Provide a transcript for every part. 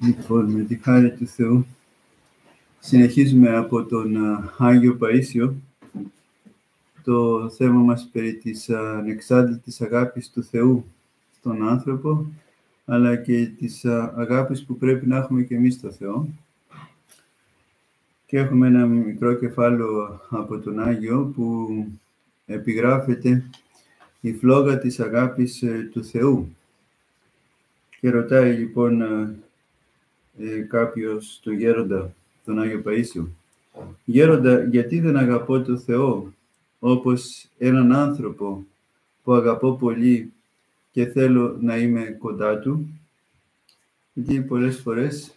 Λοιπόν, με τη χάρη του Θεού, συνεχίζουμε από τον Άγιο Παΐσιο το θέμα μας περί της ανεξάντλητης αγάπης του Θεού στον άνθρωπο, αλλά και της αγάπης που πρέπει να έχουμε και εμείς στο Θεό. Και έχουμε ένα μικρό κεφάλαιο από τον Άγιο που επιγράφεται η φλόγα της αγάπης του Θεού. Και ρωτάει λοιπόν κάποιος τον Γέροντα, τον Άγιο Παΐσιο: «Γέροντα, γιατί δεν αγαπώ τον Θεό όπως έναν άνθρωπο που αγαπώ πολύ και θέλω να είμαι κοντά του?» Γιατί πολλές φορές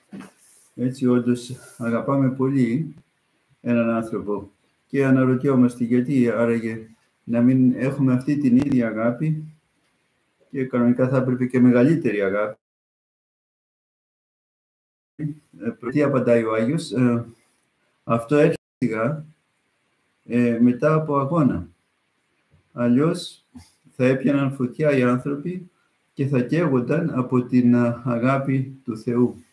έτσι όντως αγαπάμε πολύ έναν άνθρωπο και αναρωτιόμαστε γιατί άραγε να μην έχουμε αυτή την ίδια αγάπη, και κανονικά θα έπρεπε και μεγαλύτερη αγάπη. Τι απαντάει ο Άγιος? Αυτό έρχεται σιγά μετά από αγώνα. Αλλιώς θα έπιαναν φωτιά οι άνθρωποι και θα καίγονταν από την αγάπη του Θεού.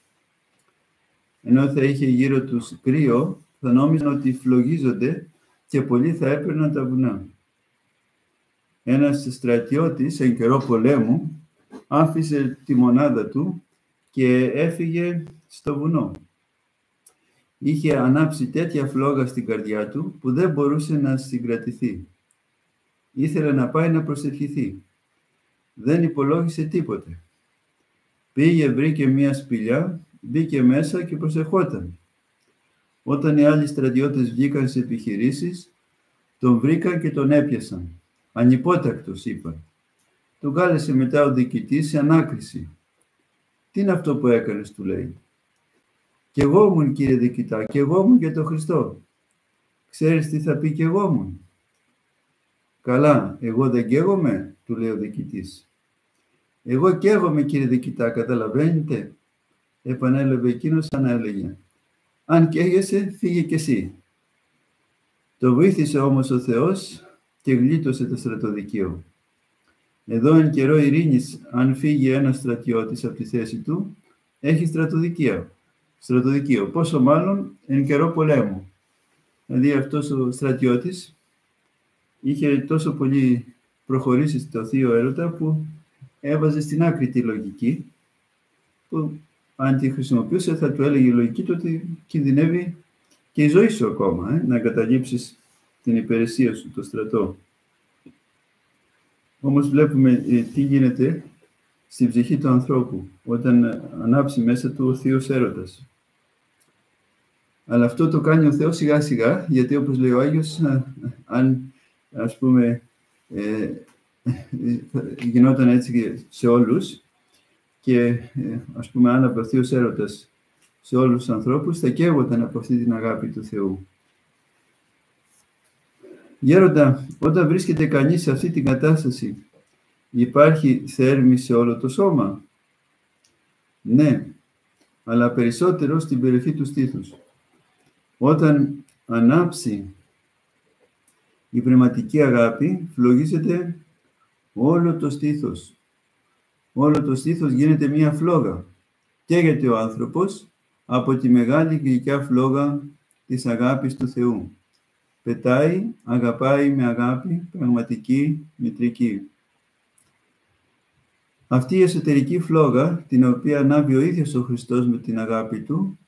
Ενώ θα είχε γύρω τους κρύο, θα νόμιζαν ότι φλογίζονται και πολλοί θα έπαιρναν τα βουνά. Ένας στρατιώτης, εν καιρό πολέμου, άφησε τη μονάδα του και έφυγε στο βουνό. Είχε ανάψει τέτοια φλόγα στην καρδιά του που δεν μπορούσε να συγκρατηθεί. Ήθελε να πάει να προσευχηθεί. Δεν υπολόγισε τίποτε. Πήγε, βρήκε μία σπηλιά, μπήκε μέσα και προσευχόταν. Όταν οι άλλοι στρατιώτες βγήκαν σε επιχειρήσεις, τον βρήκαν και τον έπιασαν. «Ανυπότακτος», είπαν. Τον κάλεσε μετά ο διοικητής σε ανάκριση. «Τι είναι αυτό που έκανες?» του λέει. «Κι εγώ ήμουν, κύριε διοικητά, κι εγώ ήμουν για τον Χριστό». «Ξέρεις τι θα πει κι εγώ ήμουν?» «Καλά, εγώ δεν καίγομαι», του λέει ο διοικητής. «Εγώ καίγομαι, κύριε διοικητά, καταλαβαίνετε», επανέλαβε εκείνος σαν να έλεγε. «Αν καίγεσαι, φύγε κι εσύ». Το βοήθησε όμως ο Θεός και γλίτωσε το στρατοδικείο. Εδώ εν καιρό ειρήνης, αν φύγει ένας στρατιώτης από τη θέση του, έχει στρατοδικείο. Πόσο μάλλον εν καιρό πολέμου. Δηλαδή αυτός ο στρατιώτης είχε τόσο πολύ προχωρήσει στο θείο έρωτα που έβαζε στην άκρη τη λογική, που αν τη χρησιμοποιούσε θα του έλεγε η λογική του ότι κινδυνεύει και η ζωή σου ακόμα, να εγκαταλείψεις την υπηρεσία σου, το στρατό. Όμως βλέπουμε τι γίνεται στην ψυχή του ανθρώπου όταν ανάψει μέσα του ο θείος έρωτας. Αλλά αυτό το κάνει ο Θεός σιγά σιγά, γιατί όπως λέει ο Άγιος, αν ας πούμε γινόταν έτσι σε όλους και ας πούμε αν ο θείος έρωτας σε όλους τους ανθρώπους, θα καίγονταν από αυτή την αγάπη του Θεού. «Γέροντα, όταν βρίσκεται κανείς σε αυτή την κατάσταση, υπάρχει θέρμη σε όλο το σώμα?» «Ναι, αλλά περισσότερο στην περιοχή του στήθους. Όταν ανάψει η πνευματική αγάπη, φλογίζεται όλο το στήθος. Όλο το στήθος γίνεται μία φλόγα. Καίγεται ο άνθρωπος από τη μεγάλη γλυκιά φλόγα της αγάπης του Θεού. Πετάει, αγαπάει με αγάπη, πραγματική, μητρική. Αυτή η εσωτερική φλόγα, την οποία ανάβει ο ίδιος ο Χριστός με την αγάπη του,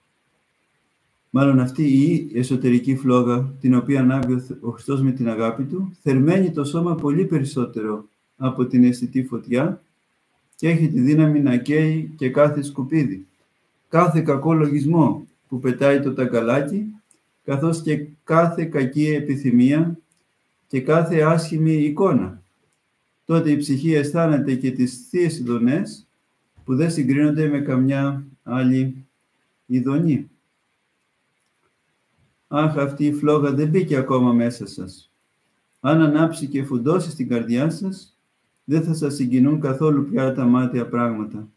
μάλλον αυτή η εσωτερική φλόγα, την οποία ανάβει ο Χριστός με την αγάπη του, θερμαίνει το σώμα πολύ περισσότερο από την αισθητή φωτιά και έχει τη δύναμη να καίει και κάθε σκουπίδι, κάθε κακό λογισμό που πετάει το ταγκαλάκι, καθώς και κάθε κακή επιθυμία και κάθε άσχημη εικόνα. Τότε η ψυχή αισθάνεται και τις θείες ειδονές που δεν συγκρίνονται με καμιά άλλη ειδονή. Αχ, αυτή η φλόγα δεν μπήκε ακόμα μέσα σας. Αν ανάψει και φουντώσει στην καρδιά σας, δεν θα σας συγκινούν καθόλου πια τα μάταια πράγματα.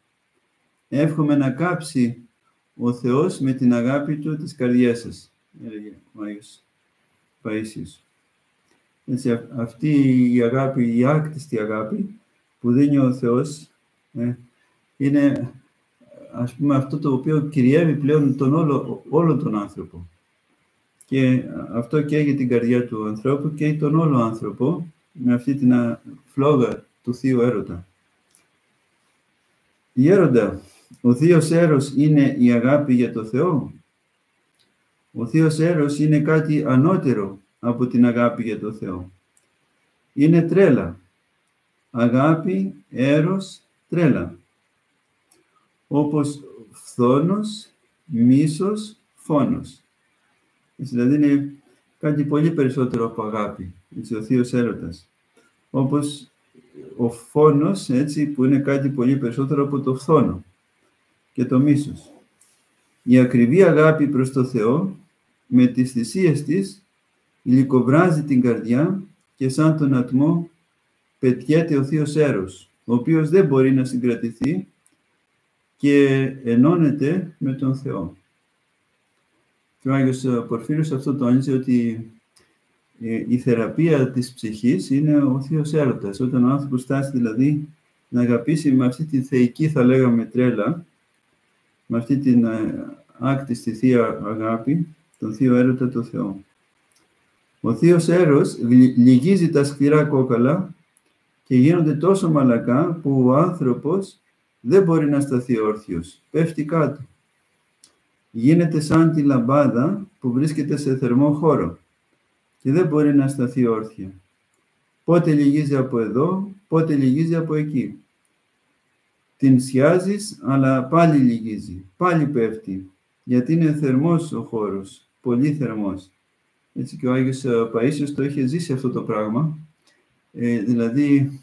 Εύχομαι να κάψει ο Θεός με την αγάπη του τις καρδιές σας», έλεγε ο Άγιος Παΐσιος. αυτή η αγάπη, η άκτιστη αγάπη που δίνει ο Θεός, είναι, ας πούμε, αυτό το οποίο κυριεύει πλέον τον όλο τον άνθρωπο. Και αυτό καίγει την καρδιά του ανθρώπου, καίγει τον όλο άνθρωπο, με αυτή την φλόγα του Θείου Έρωτα. Γέροντα, ο Θείος Έρος είναι η αγάπη για το Θεό. Ο Θείος Έρος είναι κάτι ανώτερο από την αγάπη για το Θεό. Είναι τρέλα. Αγάπη, έρος, τρέλα. Όπως φθόνος, μίσος, φόνος. Δηλαδή είναι κάτι πολύ περισσότερο από αγάπη, έτσι, ο Θείος Έρωτας. Όπως ο φόνος, έτσι, που είναι κάτι πολύ περισσότερο από το φθόνο και το μίσος. Η ακριβή αγάπη προς το Θεό, με τις θυσίες της, γλυκοβράζει την καρδιά και σαν τον ατμό πετιέται ο Θείος Έρος, ο οποίος δεν μπορεί να συγκρατηθεί και ενώνεται με τον Θεό. Και ο Άγιος Πορφύριος αυτό τόνιζε, ότι η θεραπεία της ψυχής είναι ο Θείος Έρωτας. Όταν ο άνθρωπος στάσει δηλαδή να αγαπήσει με αυτή τη θεϊκή, θα λέγαμε, τρέλα, με αυτή την άκτιστη θεία αγάπη, τον Θείο Έρωτα, τον Θεό. Ο Θείος Έρος λυγίζει τα σκληρά κόκαλα και γίνονται τόσο μαλακά που ο άνθρωπος δεν μπορεί να σταθεί όρθιος, πέφτει κάτω. Γίνεται σαν τη λαμπάδα που βρίσκεται σε θερμό χώρο και δεν μπορεί να σταθεί όρθια. Πότε λυγίζει από εδώ, πότε λυγίζει από εκεί. Την σιάζεις, αλλά πάλι λυγίζει, πάλι πέφτει, γιατί είναι θερμός ο χώρος, πολύ θερμός. Έτσι και ο Άγιος Παΐσιος το είχε ζήσει αυτό το πράγμα, δηλαδή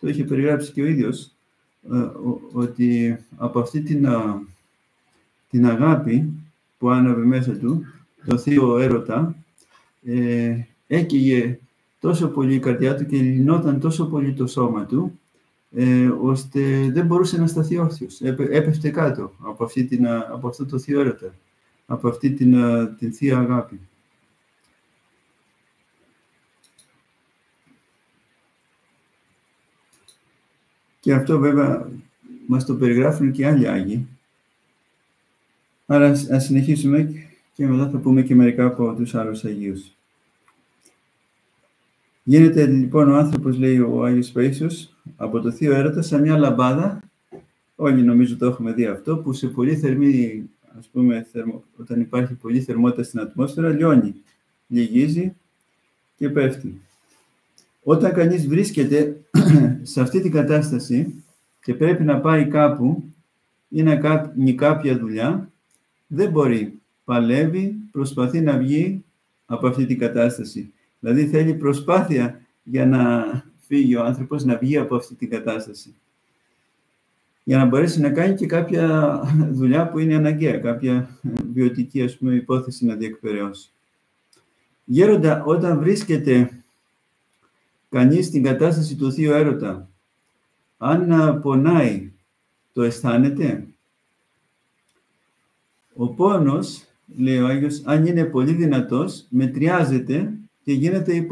το είχε περιγράψει και ο ίδιος, ότι από αυτή την αγάπη που άναβε μέσα του, το Θείο Έρωτα, έκυγε τόσο πολύ η καρδιά του και λινόταν τόσο πολύ το σώμα του, ώστε δεν μπορούσε να σταθεί όρθιος. Έπεφτε κάτω από, από αυτό το Θείο Έρωτα, από αυτή την Θεία Αγάπη. Και αυτό βέβαια μας το περιγράφουν και άλλοι Άγιοι. Άρα ας συνεχίσουμε και μετά θα πούμε και μερικά από τους άλλους Αγίους. Γίνεται λοιπόν ο άνθρωπος, λέει ο Άγιος Παΐσιος, από το Θείο Έρωτα σαν μια λαμπάδα, όλοι νομίζω το έχουμε δει αυτό, που σε πολύ θερμή, ας πούμε, όταν υπάρχει πολύ θερμότητα στην ατμόσφαιρα, λιώνει, λυγίζει και πέφτει. Όταν κανείς βρίσκεται σε αυτή την κατάσταση και πρέπει να πάει κάπου ή να κάνει κάποια δουλειά, δεν μπορεί. Παλεύει, προσπαθεί να βγει από αυτή την κατάσταση. Δηλαδή θέλει προσπάθεια για να φύγει ο άνθρωπος, να βγει από αυτή την κατάσταση. Για να μπορέσει να κάνει και κάποια δουλειά που είναι αναγκαία, κάποια βιωτική, ας πούμε, υπόθεση να διεκπαιρεώσει. Γέροντα, όταν βρίσκεται κανείς στην κατάσταση του Θείου Έρωτα, αν πονάει, το αισθάνεται. Ο πόνος, λέει ο Άγιος, αν είναι πολύ δυνατός, μετριάζεται και γίνεται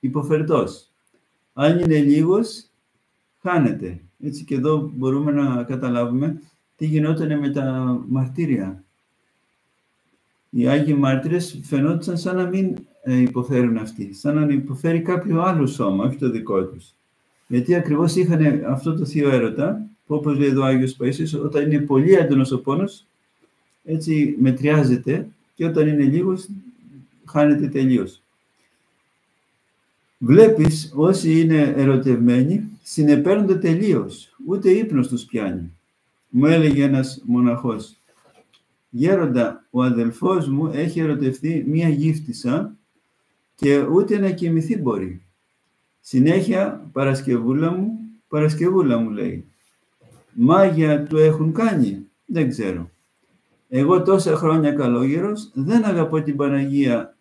υποφερτός. Αν είναι λίγος, χάνεται. Έτσι και εδώ μπορούμε να καταλάβουμε τι γινόταν με τα μαρτύρια. Οι Άγιοι μάρτυρες φαινόντουσαν σαν να μην υποφέρουν αυτοί, σαν να υποφέρει κάποιο άλλο σώμα, όχι το δικό τους. Γιατί ακριβώς είχαν αυτό το Θείο Έρωτα, που όπως λέει εδώ ο Άγιος Παΐσιος, όταν είναι πολύ έντονος ο πόνος, έτσι μετριάζεται, και όταν είναι λίγος, χάνεται τελείως. Βλέπεις, όσοι είναι ερωτευμένοι, συνεπαίρνονται τελείως, ούτε ύπνος τους πιάνει. Μου έλεγε ένας μοναχός, «Γέροντα, ο αδελφός μου έχει ερωτευτεί μία γύφτισσα και ούτε να κοιμηθεί μπορεί. Συνέχεια, Παρασκευούλα μου, Παρασκευούλα μου, λέει. Μάγια του έχουν κάνει, δεν ξέρω. Εγώ τόσα χρόνια καλόγερος δεν αγαπώ την Παναγία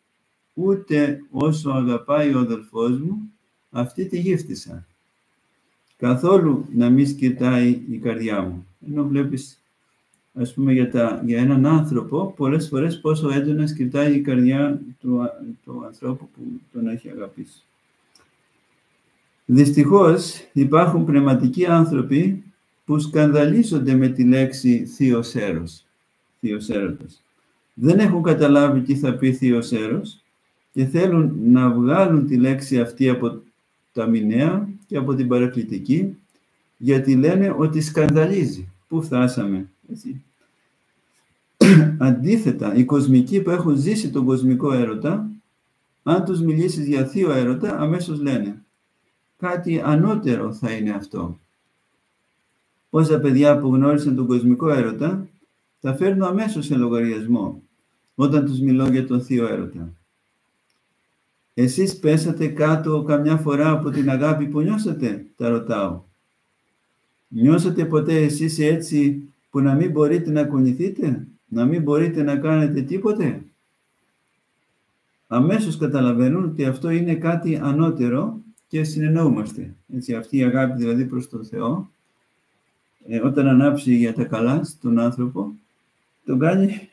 ούτε όσο αγαπάει ο αδελφός μου αυτή τη γύφτισσα. Καθόλου να μη σκητάει η καρδιά μου». Ενώ βλέπεις, ας πούμε, για έναν άνθρωπο, πολλές φορές πόσο έντονα σκητάει η καρδιά του ανθρώπου που τον έχει αγαπήσει. Δυστυχώς υπάρχουν πνευματικοί άνθρωποι που σκανδαλίζονται με τη λέξη θείος έρος, θείος έρωτας. Δεν έχουν καταλάβει τι θα πει θείος έρος και θέλουν να βγάλουν τη λέξη αυτή από τα μηνέα και από την παρακλητική, γιατί λένε ότι σκανδαλίζει. Πού φτάσαμε, έτσι. Αντίθετα, οι κοσμικοί που έχουν ζήσει τον κοσμικό έρωτα, αν τους μιλήσεις για θείο έρωτα, αμέσως λένε κάτι ανώτερο θα είναι αυτό. Πόσα παιδιά που γνώρισαν τον κοσμικό έρωτα, τα φέρνω αμέσως σε λογαριασμό, όταν τους μιλώ για τον θείο έρωτα. Εσείς πέσατε κάτω καμιά φορά από την αγάπη που νιώσατε, τα ρωτάω. Νιώσατε ποτέ εσείς έτσι που να μην μπορείτε να κουνηθείτε, να μην μπορείτε να κάνετε τίποτε? Αμέσως καταλαβαίνουν ότι αυτό είναι κάτι ανώτερο και συνεννοούμαστε. Έτσι, αυτή η αγάπη δηλαδή προς τον Θεό, όταν ανάψει για τα καλά στον άνθρωπο, τον κάνει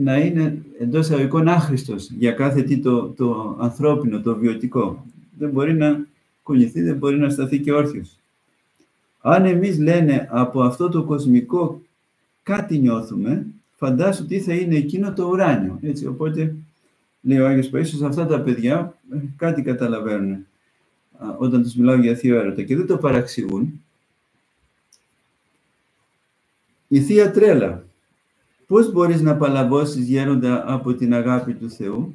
να είναι εντός αγωγικών άχρηστος για κάθε τι το ανθρώπινο, το βιωτικό. Δεν μπορεί να κουνηθεί, δεν μπορεί να σταθεί και όρθιος. Αν εμείς λένε από αυτό το κοσμικό κάτι νιώθουμε, φαντάσου τι θα είναι εκείνο το ουράνιο. Έτσι, οπότε, λέει ο Άγιος Παΐσιος, αυτά τα παιδιά κάτι καταλαβαίνουν όταν τους μιλάω για θείο έρωτα και δεν το παραξηγούν. Η θεία τρέλα. Πώς μπορείς να παλαβώσεις, γέροντα, από την αγάπη του Θεού?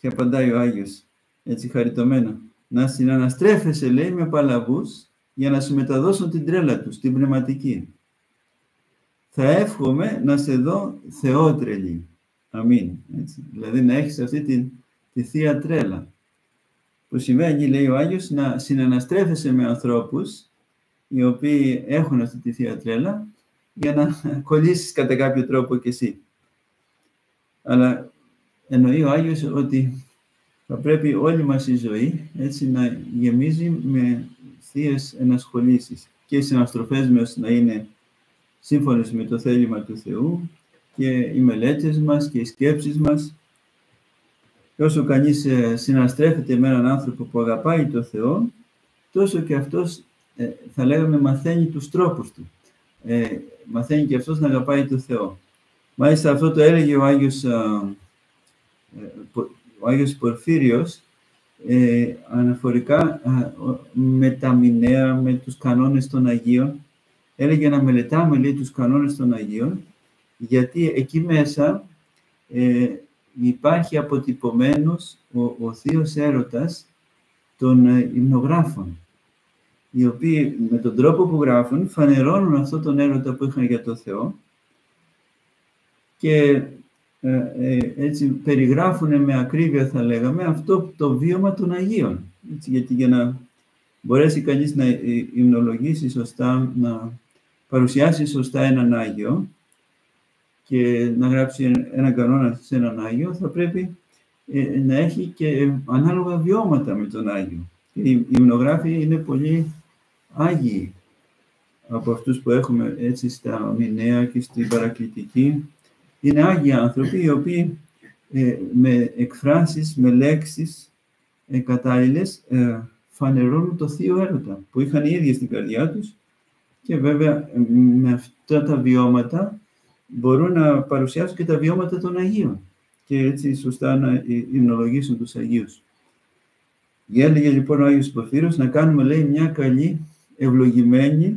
Και απαντάει ο Άγιος, έτσι χαριτωμένα, να συναναστρέφεσαι, λέει, με παλαβούς, για να σου μεταδώσουν την τρέλα τους, την πνευματική. Θα εύχομαι να σε δω θεότρελη. Αμήν. Έτσι. Δηλαδή να έχεις αυτή τη θεία τρέλα. Που σημαίνει, λέει ο Άγιος, να συναναστρέφεσαι με ανθρώπους οι οποίοι έχουν αυτή τη θεία τρέλα, για να κολλήσεις κατά κάποιο τρόπο κι εσύ. Αλλά εννοεί ο Άγιος ότι θα πρέπει όλη μας η ζωή, έτσι, να γεμίζει με θείες ενασχολήσεις. Και οι συναστροφές μας να είναι σύμφωνες με το θέλημα του Θεού και οι μελέτες μας και οι σκέψεις μας. Και όσο κανείς συναστρέφεται με έναν άνθρωπο που αγαπάει το Θεό, τόσο και αυτός, θα λέγαμε, μαθαίνει τους τρόπους του. Μαθαίνει και αυτός να αγαπάει τον Θεό. Μάλιστα αυτό το έλεγε ο Άγιος, Πορφύριος, αναφορικά με τα μηνέα, με τους κανόνες των Αγίων. Έλεγε να μελετάμε, λέει, τους κανόνες των Αγίων, γιατί εκεί μέσα υπάρχει αποτυπωμένος ο θείος έρωτας των υμνογράφων, οι οποίοι με τον τρόπο που γράφουν φανερώνουν αυτό τον έρωτα που είχαν για τον Θεό και έτσι περιγράφουν με ακρίβεια, θα λέγαμε, αυτό το βίωμα των Αγίων. Έτσι, γιατί για να μπορέσει κανείς να υμνολογήσει σωστά, να παρουσιάσει σωστά έναν Άγιο και να γράψει έναν κανόνα σε έναν Άγιο, θα πρέπει να έχει και ανάλογα βιώματα με τον Άγιο. Οι υμνογράφοι είναι πολύ άγιοι από αυτούς που έχουμε έτσι στα μηνέα και στην παρακλητική. Είναι άγιοι άνθρωποι οι οποίοι με εκφράσεις, με λέξεις κατάλληλες φανερώνουν το θείο έρωτα που είχαν οι ίδιοι στην καρδιά τους και βέβαια με αυτά τα βιώματα μπορούν να παρουσιάσουν και τα βιώματα των Αγίων και έτσι σωστά να υμνολογήσουν τους Αγίους. Έλεγε λοιπόν ο Άγιος Πορφύριος να κάνουμε, λέει, μια καλή, ευλογημένη,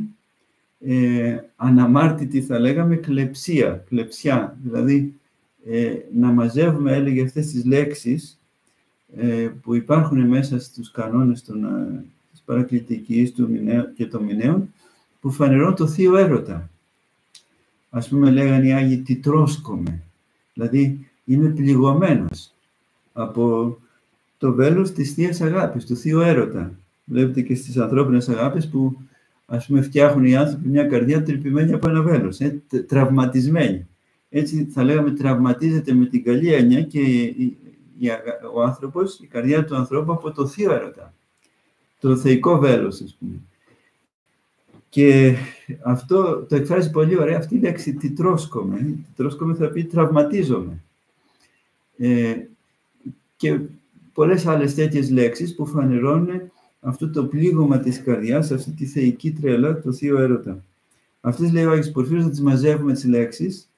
αναμάρτητη, θα λέγαμε, κλεψιά. Δηλαδή να μαζεύουμε, έλεγε, αυτές τις λέξεις που υπάρχουν μέσα στους κανόνες της παρακλητικής και των μηναίων, που φανερώνουν το θείο έρωτα. Ας πούμε, λέγανε οι Άγιοι, τιτρόσκομαι. Δηλαδή είμαι πληγωμένος από το βέλος της θείας αγάπης, του θείου έρωτα. Βλέπετε και στις ανθρώπινες αγάπες που, ας πούμε, φτιάχνουν οι άνθρωποι μια καρδιά τρυπημένη από ένα βέλος, τραυματισμένη. Έτσι, θα λέγαμε, τραυματίζεται με την καλή έννοια και ο άνθρωπος, η καρδιά του ανθρώπου, από το θείο έρωτα, το θεϊκό βέλος, ας πούμε. Και αυτό το εκφράζει πολύ ωραία αυτή η λέξη τιτρόσκομαι. Τιτρόσκομαι θα πει τραυματίζομαι. Και πολλές άλλες τέτοιες λέξεις που φανερώνουν αυτό το πλήγωμα της καρδιάς, αυτή τη θεϊκή τρέλα, το θείο έρωτα. Αυτές, λέει ο Άγιος Πορφύριος, να τις μαζεύουμε τις λέξεις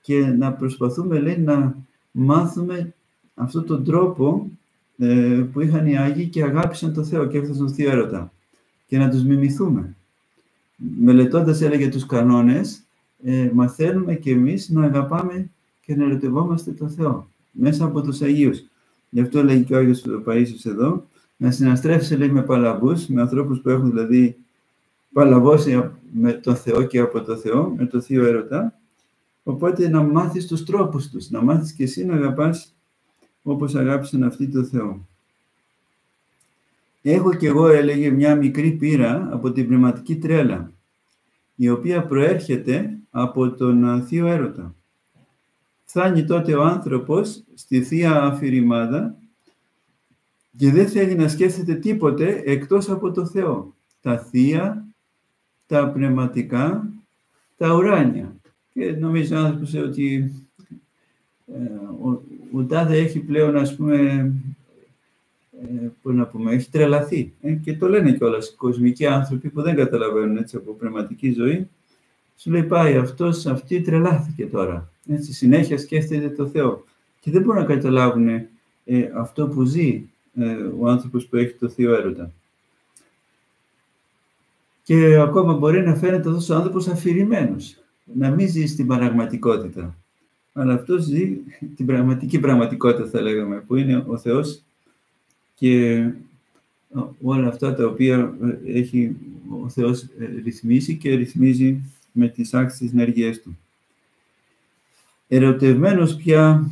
και να προσπαθούμε, λέει, να μάθουμε αυτόν τον τρόπο που είχαν οι Άγιοι και αγάπησαν το Θεό και έφτασαν στο θείο έρωτα και να τους μιμηθούμε. Μελετώντας, έλεγε, τους κανόνες, μαθαίνουμε και εμείς να αγαπάμε και να ερωτευόμαστε το Θεό μέσα από τους Αγίους. Γι' αυτό λέγει και ο Άγιος Παΐσιος εδώ, να συναστρέφεσαι, λέει, με παλαβούς, με ανθρώπους που έχουν δηλαδή παλαβώσει με το Θεό και από το Θεό, με το θείο έρωτα. Οπότε να μάθεις τους τρόπους τους, να μάθεις και εσύ να αγαπάς όπως αγάπησαν αυτοί το Θεό. Έχω κι εγώ, έλεγε, μια μικρή πείρα από την πνευματική τρέλα, η οποία προέρχεται από τον θείο έρωτα. Φτάνει τότε ο άνθρωπος στη θεία αφηρημάδα και δεν θέλει να σκέφτεται τίποτε εκτός από το Θεό. Τα θεία, τα πνευματικά, τα ουράνια. Και νομίζω ο άνθρωπος ότι ο τάδε έχει πλέον, ας πούμε, έχει τρελαθεί. Και το λένε κιόλας κοσμικοί άνθρωποι που δεν καταλαβαίνουν έτσι από πνευματική ζωή. Σου λέει, πάει αυτός, αυτή τρελάθηκε τώρα. Έτσι, συνέχεια σκέφτεται το Θεό. Και δεν μπορούν να καταλάβουν αυτό που ζει ο άνθρωπος που έχει το θείο έρωτα. Και ακόμα μπορεί να φαίνεται αυτός ο άνθρωπος αφηρημένος, να μην ζει στην πραγματικότητα. Αλλά αυτός ζει την πραγματική πραγματικότητα, θα λέγαμε, που είναι ο Θεός και όλα αυτά τα οποία έχει ο Θεός ρυθμίσει και ρυθμίζει με τις άξιες ενέργειές του. Ερωτευμένος πια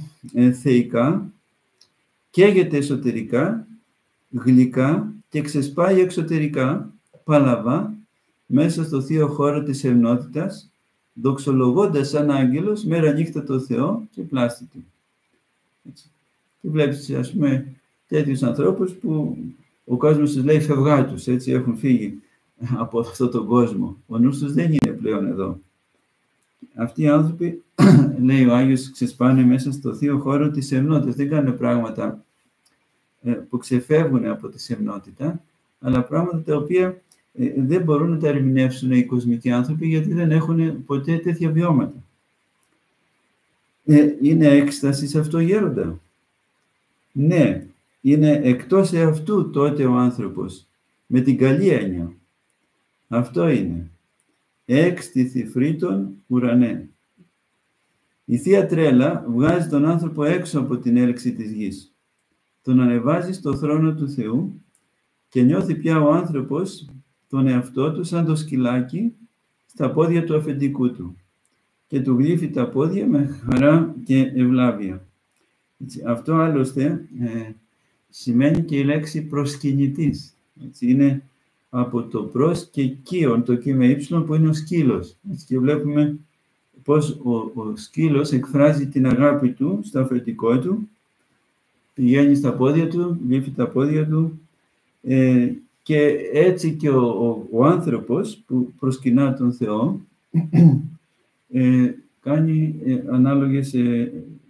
θεϊκά, καίγεται εσωτερικά, γλυκά και ξεσπάει εξωτερικά, παλαβά, μέσα στο θείο χώρο της ευνότητας, δοξολογώντας σαν άγγελος μέρα νύχτα το Θεό και πλάστη του. Έτσι. Και βλέπεις, ας πούμε, τέτοιους ανθρώπους που ο κόσμος τους λέει φευγά τους, έτσι, έχουν φύγει από αυτόν τον κόσμο. Ο νους τους δεν είναι πλέον εδώ. Αυτοί οι άνθρωποι, λέει ο Άγιος, ξεσπάνε μέσα στο θείο χώρο της ευνότητας. Δεν κάνουν πράγματα που ξεφεύγουν από τη σεμνότητα, αλλά πράγματα τα οποία δεν μπορούν να τα ερμηνεύσουν οι κοσμικοί άνθρωποι, γιατί δεν έχουν ποτέ τέτοια βιώματα. Είναι έκσταση σε αυτό, γέροντα? Ναι, είναι εκτός εαυτού τότε ο άνθρωπος, με την καλή έννοια. Αυτό είναι. Έκστηθη φρύτων ουρανέ. Η θεία τρέλα βγάζει τον άνθρωπο έξω από την έλξη της γης. Τον ανεβάζει στο θρόνο του Θεού και νιώθει πια ο άνθρωπος τον εαυτό του σαν το σκυλάκι στα πόδια του αφεντικού του και του γλύφει τα πόδια με χαρά και ευλάβεια. Έτσι, αυτό άλλωστε σημαίνει και η λέξη προσκυνητής. Έτσι, είναι από το προς και κύον, το κει με ύψιλον που είναι ο σκύλος. Έτσι, και βλέπουμε πως ο σκύλος εκφράζει την αγάπη του στο αφεντικό του, πηγαίνει στα πόδια του, γλύφει τα πόδια του, και έτσι και ο άνθρωπος που προσκυνά τον Θεό κάνει ανάλογες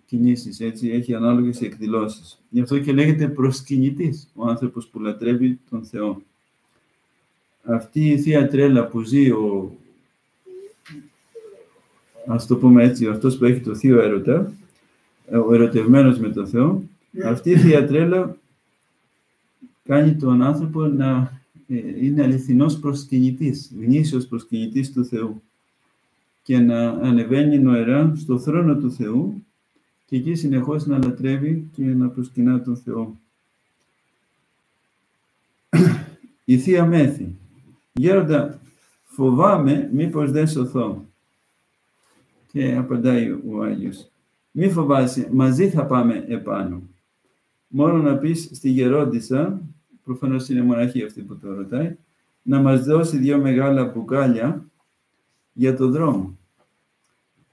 κινήσεις, έτσι, έχει ανάλογες εκδηλώσεις. Γι' αυτό και λέγεται προσκυνητής ο άνθρωπος που λατρεύει τον Θεό. Αυτή η θεία τρέλα που ζει ας το πούμε έτσι, αυτός που έχει το θείο έρωτα, ο ερωτευμένος με τον Θεό, αυτή η θεία τρέλα κάνει τον άνθρωπο να είναι αληθινός προσκυνητής, γνήσιος προσκυνητής του Θεού και να ανεβαίνει νοερά στο θρόνο του Θεού και εκεί συνεχώς να λατρεύει και να προσκυνά τον Θεό. Η θεία μέθη. Γέροντα, φοβάμαι μήπως δεν σωθώ. Και απαντάει ο Άγιος, μη φοβάσαι, μαζί θα πάμε επάνω. Μόνο να πεις στη γερόντισσα, προφανώς είναι μοναχή αυτή που το ρωτάει, να μας δώσει 2 μεγάλα μπουκάλια για το δρόμο.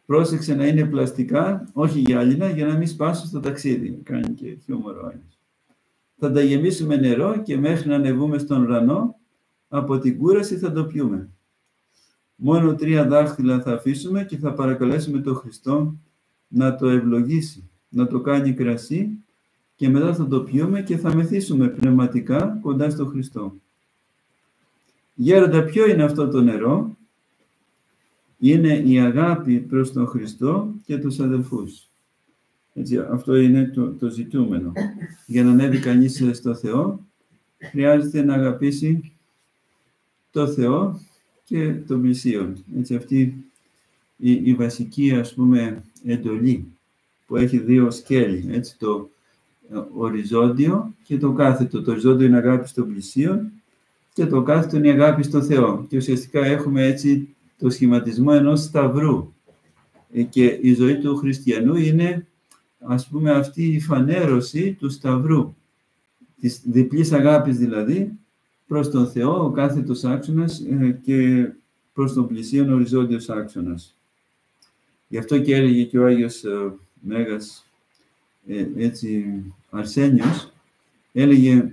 Πρόσεξε να είναι πλαστικά, όχι γυάλινα, για να μην σπάσουν στο ταξίδι. Κάνει και χιούμορ ο Άγιος. Θα τα γεμίσουμε νερό και μέχρι να ανεβούμε στον ουρανό, από την κούραση θα το πιούμε. Μόνο 3 δάχτυλα θα αφήσουμε και θα παρακαλέσουμε τον Χριστό να το ευλογήσει, να το κάνει κρασί και μετά θα το πιούμε και θα μεθύσουμε πνευματικά κοντά στο Χριστό. Γέροντα, ποιο είναι αυτό το νερό? Είναι η αγάπη προς τον Χριστό και τους αδελφούς. Έτσι, αυτό είναι το ζητούμενο. Για να ανέβει κανείς στο Θεό, χρειάζεται να αγαπήσει το Θεό και τον πλησίον. Έτσι, αυτή η βασική, ας πούμε, εντολή που έχει δύο σκέλη, έτσι, το οριζόντιο και το κάθετο. Το οριζόντιο είναι αγάπη στον πλησίον και το κάθετο είναι η αγάπη στο Θεό. Και ουσιαστικά έχουμε έτσι το σχηματισμό ενός σταυρού. Και η ζωή του χριστιανού είναι, ας πούμε, αυτή η φανέρωση του σταυρού, της διπλής αγάπης δηλαδή, προς τον Θεό, ο κάθετος άξονας, και προς τον πλησίον, ο οριζόντιος άξονας. Γι' αυτό και έλεγε και ο Άγιος Μέγας Αρσένιος, έλεγε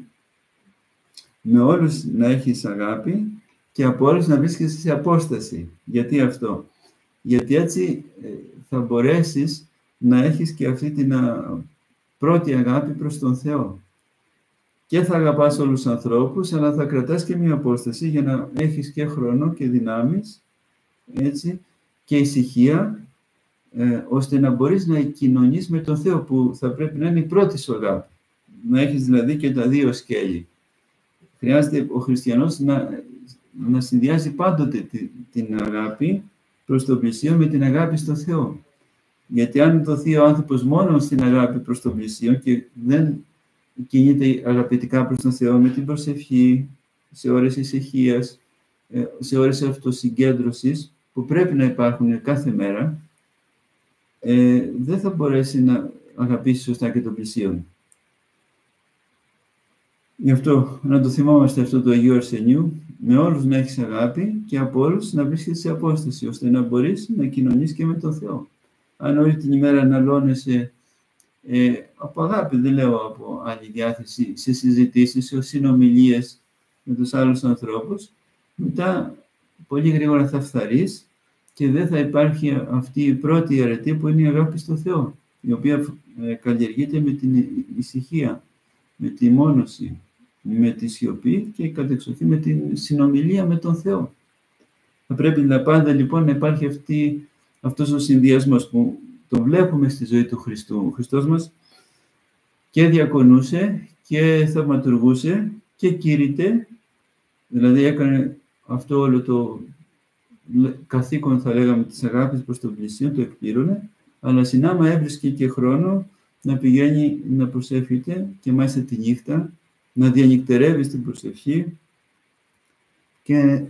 με όλους να έχεις αγάπη και από όλους να βρίσκεσαι σε απόσταση. Γιατί αυτό? Γιατί έτσι θα μπορέσεις να έχεις και αυτή την πρώτη αγάπη προς τον Θεό. Και θα αγαπάς όλους τους ανθρώπους, αλλά θα κρατάς και μία απόσταση για να έχεις και χρόνο και δυνάμεις, έτσι, και ησυχία, ώστε να μπορείς να κοινωνείς με τον Θεό, που θα πρέπει να είναι η πρώτη σου αγάπη. Να έχεις δηλαδή και τα δύο σκέλη. Χρειάζεται ο χριστιανός να συνδυάζει πάντοτε την αγάπη προς τον πλησίον με την αγάπη στον Θεό. Γιατί αν δοθεί ο άνθρωπος μόνο στην αγάπη προς τον πλησίον και δεν κινείται αγαπητικά προς τον Θεό με την προσευχή, σε ώρες ησυχίας, σε ώρες αυτοσυγκέντρωσης που πρέπει να υπάρχουν κάθε μέρα, δεν θα μπορέσει να αγαπήσει σωστά και τον πλησίον. Γι' αυτό να το θυμόμαστε αυτό του Αγίου Αρσενίου, με όλους να έχεις αγάπη και από όλους να βρίσκεσαι σε απόσταση, ώστε να μπορείς να κοινωνείς και με τον Θεό. Αν όλη την ημέρα αναλώνεσαι από αγάπη, δεν λέω από άλλη διάθεση, σε συζητήσεις, σε συνομιλίες με τους άλλους ανθρώπους, μετά πολύ γρήγορα θα φθαρείς και δεν θα υπάρχει αυτή η πρώτη αρετή που είναι η αγάπη στο Θεό, η οποία καλλιεργείται με την ησυχία, με τη μόνωση, με τη σιωπή και κατεξοχή με την συνομιλία με τον Θεό. Θα πρέπει πάντα λοιπόν να υπάρχει αυτός ο συνδυασμός που το βλέπουμε στη ζωή του Χριστού. Ο Χριστός μας και διακονούσε και θαυματουργούσε και κήρυτε, δηλαδή έκανε αυτό όλο το καθήκον, θα λέγαμε, της αγάπης προς τον πλησίον, το εκπλήρωνε, αλλά συνάμα έβρισκε και χρόνο να πηγαίνει να προσεύχεται και μάλιστα τη νύχτα, να διανυκτερεύει στην προσευχή και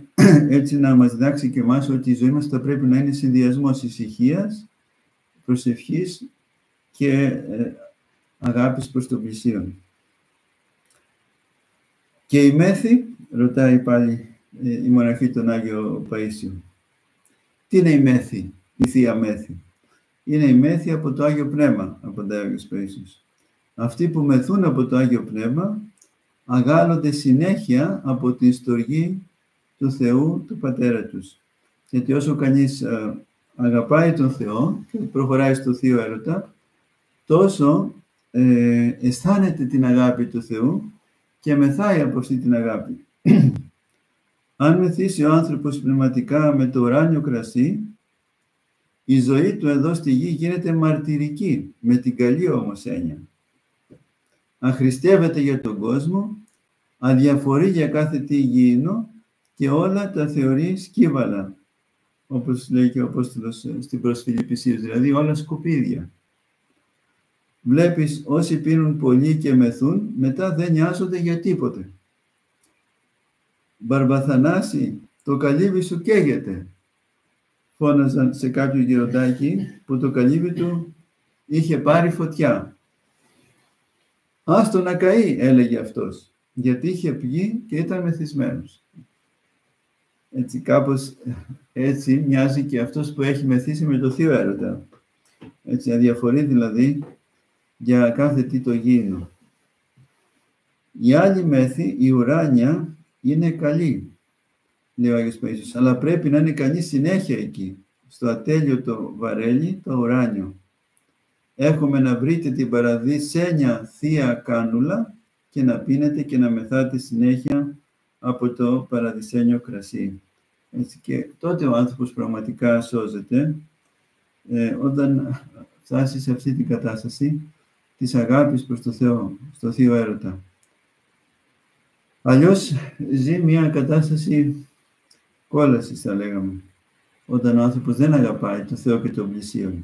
έτσι να μας διδάξει και εμάς ότι η ζωή μας θα πρέπει να είναι συνδυασμός ησυχίας, προσευχής και αγάπης προς τον πλησίον. Και η μέθη, ρωτάει πάλι η μοναχή τον Άγιο Παΐσιο. Τι είναι η μέθη, η Θεία Μέθη? Είναι η μέθη από το Άγιο Πνεύμα, απαντάει ο Άγιος Παΐσιος. Αυτοί που μεθούν από το Άγιο Πνεύμα αγάλλονται συνέχεια από την στοργή του Θεού, του Πατέρα τους. Γιατί όσο κανείς αγαπάει τον Θεό και προχωράει στο θείο έρωτα, τόσο αισθάνεται την αγάπη του Θεού και μεθάει από αυτή την αγάπη. Αν μεθύσει ο άνθρωπος πνευματικά με το ουράνιο κρασί, η ζωή του εδώ στη γη γίνεται μαρτυρική, με την καλή όμως έννοια. Αχρηστεύεται για τον κόσμο, αδιαφορεί για κάθε τι υγιεινό και όλα τα θεωρεί σκύβαλα, όπως λέει και ο Απόστολος στην προς Φιλιππισίους, δηλαδή όλα σκουπίδια. Βλέπεις όσοι πίνουν πολύ και μεθούν, μετά δεν νοιάζονται για τίποτε. «Μπαρμπαθανάση, το καλύβι σου καίγεται», φώναζαν σε κάποιο γεροντάκι που το καλύβι του είχε πάρει φωτιά. «Άστο να καεί», έλεγε αυτός, γιατί είχε πηγεί και ήταν μεθυσμένος. Έτσι, κάπως έτσι μοιάζει και αυτός που έχει μεθύσει με το θείο έρωτα. Έτσι, αδιαφορεί δηλαδή για κάθε τι το γίνω. Η άλλη μέθη, η ουράνια, είναι καλή, λέει ο Άγιος Παΐσιος, αλλά πρέπει να είναι κανείς συνέχεια εκεί, στο ατέλειωτο βαρέλι, το ουράνιο. Εύχομαι να βρείτε την παραδείσενια θεία κάνουλα και να πίνετε και να μεθάτε συνέχεια από το παραδεισένιο κρασί. Έτσι, και τότε ο άνθρωπος πραγματικά σώζεται, όταν φτάσει σε αυτή την κατάσταση της αγάπης προς το Θεό, στο θείο έρωτα. Αλλιώς ζει μια κατάσταση κόλασης, θα λέγαμε, όταν ο άνθρωπος δεν αγαπάει το Θεό και τον πλησίον.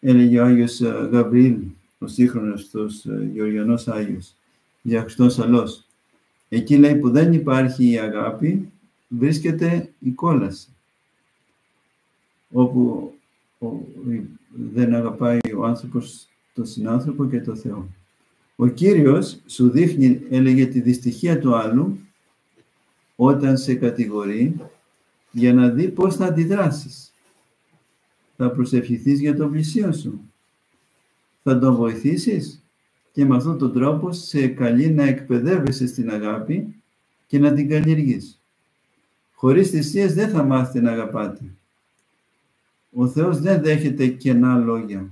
Έλεγε ο Άγιος Γαβριήλ, ο σύγχρονος τους Γεωργιανός Άγιος, για Χριστός Αλός. Εκεί λέει που δεν υπάρχει η αγάπη, βρίσκεται η κόλαση. Όπου δεν αγαπάει ο άνθρωπος τον συνάνθρωπο και τον Θεό. Ο Κύριος σου δείχνει, έλεγε, τη δυστυχία του άλλου όταν σε κατηγορεί, για να δει πώς θα αντιδράσεις. Θα προσευχηθείς για τον πλησίον σου. Θα τον βοηθήσεις και με αυτόν τον τρόπο σε καλεί να εκπαιδεύεσαι στην αγάπη και να την καλλιεργείς. Χωρίς θυσίες δεν θα μάθετε να αγαπάτε. Ο Θεός δεν δέχεται κενά λόγια.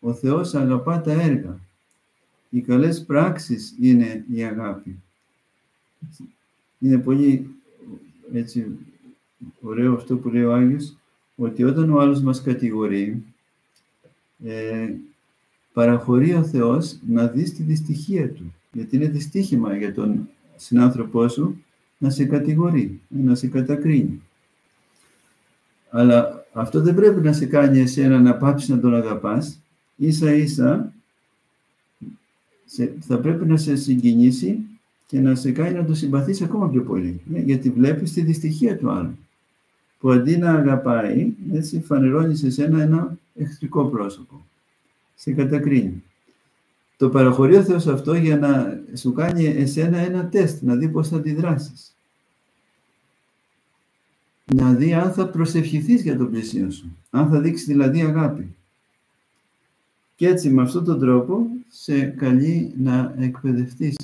Ο Θεός αγαπά τα έργα. Οι καλές πράξεις είναι η αγάπη. Είναι πολύ έτσι ωραίο αυτό που λέει ο Άγιος, ότι όταν ο άλλος μας κατηγορεί, παραχωρεί ο Θεός να δεις τη δυστυχία του. Γιατί είναι δυστύχημα για τον συνάνθρωπό σου να σε κατηγορεί, να σε κατακρίνει. Αλλά αυτό δεν πρέπει να σε κάνει εσένα να πάψεις να τον αγαπάς. Ίσα-ίσα θα πρέπει να σε συγκινήσει και να σε κάνει να τον συμπαθείς ακόμα πιο πολύ. Γιατί βλέπεις τη δυστυχία του άλλου. Που αντί να αγαπάει, έτσι φανερώνει σε σένα ένα εχθρικό πρόσωπο. Σε κατακρίνει. Το παραχωρεί ο Θεός αυτό για να σου κάνει εσένα ένα τεστ, να δει πώς θα αντιδράσεις. Να δει αν θα προσευχηθείς για τον πλησίον σου. Αν θα δείξει δηλαδή αγάπη. Και έτσι με αυτόν τον τρόπο σε καλεί να εκπαιδευτείς.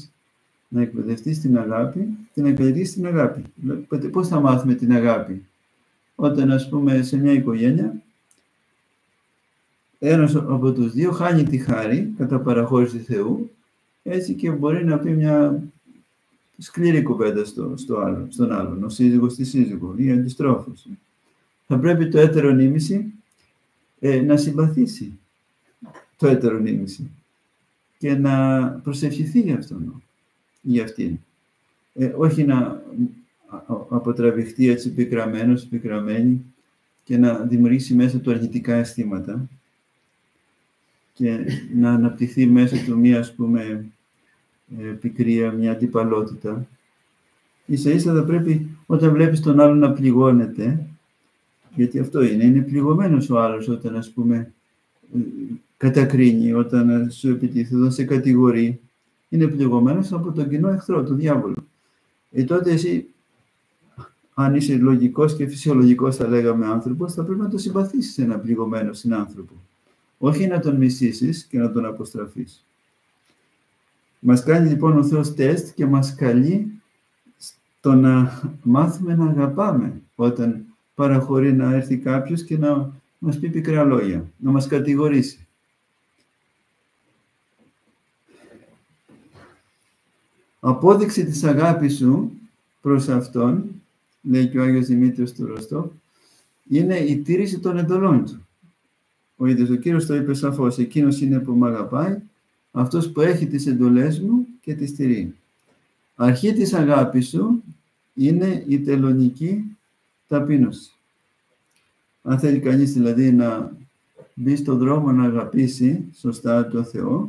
Να εκπαιδευτείς την αγάπη και να καλλιεργείς την αγάπη. Πώς θα μάθουμε την αγάπη? Όταν, ας πούμε, σε μια οικογένεια, ένας από τους δύο χάνει τη χάρη κατά παραχώρηση Θεού, έτσι και μπορεί να πει μια σκληρή κουβέντα στον άλλον, ο σύζυγος στη σύζυγο ή αντιστρόφως. Θα πρέπει το έτερον ήμισυ να συμπαθήσει το έτερον ήμισυ και να προσευχηθεί για αυτόν, για αυτήν. Όχι να αποτραβηχτεί έτσι πικραμένος, πικραμένη, και να δημιουργήσει μέσα του αρνητικά αισθήματα και να αναπτυχθεί μέσα του μία, ας πούμε, πικρία, μία αντιπαλότητα. Ίσα-ίσα θα πρέπει, όταν βλέπεις τον άλλον να πληγώνεται, γιατί αυτό είναι πληγωμένος ο άλλος όταν, ας πούμε, κατακρίνει, όταν σου επιτίθεται, όταν σε κατηγορεί, είναι πληγωμένος από τον κοινό εχθρό, τον διάβολο. Τότε εσύ, αν είσαι λογικός και φυσιολογικός, θα λέγαμε, άνθρωπος, θα πρέπει να το συμπαθήσεις ένα πληγωμένο συνάνθρωπο. Όχι να τον μισήσεις και να τον αποστραφείς. Μας κάνει λοιπόν ο Θεός τεστ και μας καλεί στο να μάθουμε να αγαπάμε όταν παραχωρεί να έρθει κάποιος και να μας πει πικρά λόγια, να μας κατηγορήσει. Απόδειξη της αγάπης σου προς Αυτόν, λέει και ο Άγιος Δημήτριος του Ρωστό, είναι η τήρηση των εντολών του. Ο ίδιος ο Κύριος το είπε σαφώς, εκείνος είναι που μ' αγαπάει, αυτός που έχει τις εντολές μου και τις τηρεί. Αρχή της αγάπης σου είναι η τελωνική ταπείνωση. Αν θέλει κανείς δηλαδή να μπει στον δρόμο να αγαπήσει σωστά τον Θεό,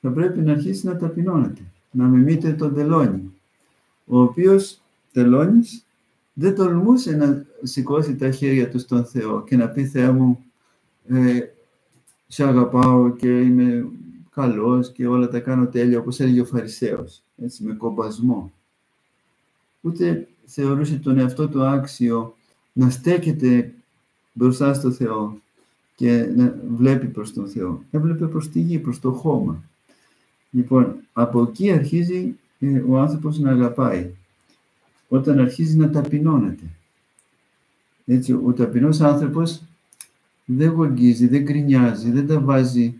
θα πρέπει να αρχίσει να ταπεινώνεται, να μιμείται τον τελώνη, ο οποίος τελώνης δεν τολμούσε να σηκώσει τα χέρια του στον Θεό και να πει «Θεέ μου, σε αγαπάω και είμαι καλός και όλα τα κάνω τέλεια», όπως έλεγε ο Φαρισαίος, έτσι, με κομπασμό. Ούτε θεωρούσε τον εαυτό του άξιο να στέκεται μπροστά στο Θεό και να βλέπει προς τον Θεό. Έβλεπε προς τη γη, προς το χώμα. Λοιπόν, από εκεί αρχίζει ο άνθρωπος να αγαπάει, όταν αρχίζει να ταπεινώνεται. Έτσι, ο ταπεινός άνθρωπος δεν γογγίζει, δεν γκρινιάζει, δεν τα βάζει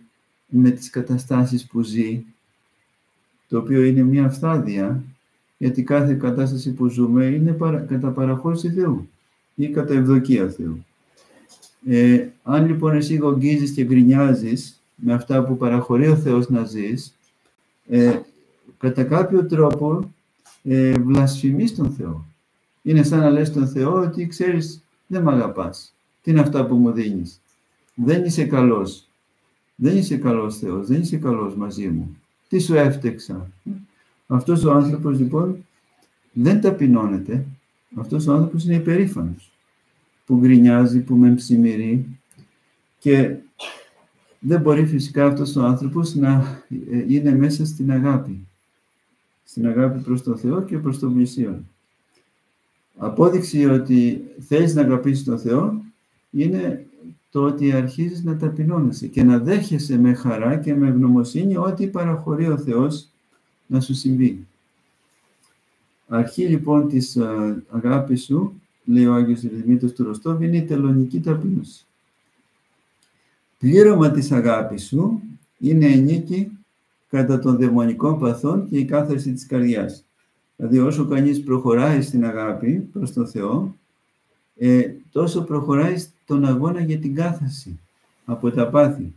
με τις καταστάσεις που ζει, το οποίο είναι μια αυθάδεια, γιατί κάθε κατάσταση που ζούμε είναι κατά παραχώρηση Θεού ή κατά ευδοκία Θεού. Αν λοιπόν εσύ γογγίζεις και γκρινιάζεις με αυτά που παραχωρεί ο Θεός να ζεις, κατά κάποιο τρόπο βλασφημείς τον Θεό. Είναι σαν να λες τον Θεό ότι ξέρεις, δεν με αγαπάς. Τι είναι αυτά που μου δίνεις. Δεν είσαι καλός. Δεν είσαι καλός Θεός, δεν είσαι καλός μαζί μου. Τι σου έφτεξα. Αυτός ο άνθρωπος λοιπόν δεν ταπεινώνεται. Αυτός ο άνθρωπος είναι υπερήφανος. Που γκρινιάζει, που μεμψημυρεί. Και δεν μπορεί φυσικά αυτός ο άνθρωπος να είναι μέσα στην αγάπη. Στην αγάπη προς τον Θεό και προς τον πλησίον. Απόδειξη ότι θέλεις να αγαπήσεις τον Θεό είναι το ότι αρχίζεις να ταπεινώνεσαι και να δέχεσαι με χαρά και με ευγνωμοσύνη ό,τι παραχωρεί ο Θεός να σου συμβεί. Αρχή λοιπόν της αγάπης σου, λέει ο Άγιος Δημήτριος του Ρωστό, είναι η τελωνική ταπείνωση. Πλήρωμα της αγάπης σου είναι η νίκη κατά των δαιμονικών παθών και η κάθαρση της καρδιάς. Δηλαδή όσο κανείς προχωράει στην αγάπη προς τον Θεό, τόσο προχωράει στον αγώνα για την κάθαρση από τα πάθη.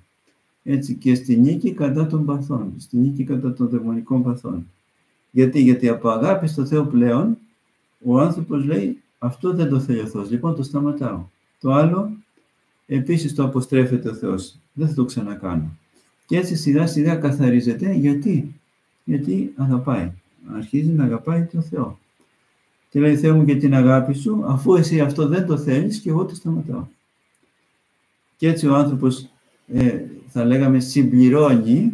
Έτσι και στη νίκη κατά των παθών, στη νίκη κατά των δαιμονικών παθών. Γιατί από αγάπη στο Θεό πλέον, ο άνθρωπος λέει αυτό δεν το θέλει ο Θεός, λοιπόν το σταματάω. Το άλλο επίσης το αποστρέφεται ο Θεός, δεν θα το ξανακάνω. Και έτσι σιγά σιγά καθαρίζεται, γιατί αγαπάει. Αρχίζει να αγαπάει τον Θεό. Και λέει, Θεέ μου, για την αγάπη σου, αφού εσύ αυτό δεν το θέλεις και εγώ το σταματάω. Και έτσι ο άνθρωπος, θα λέγαμε, συμπληρώνει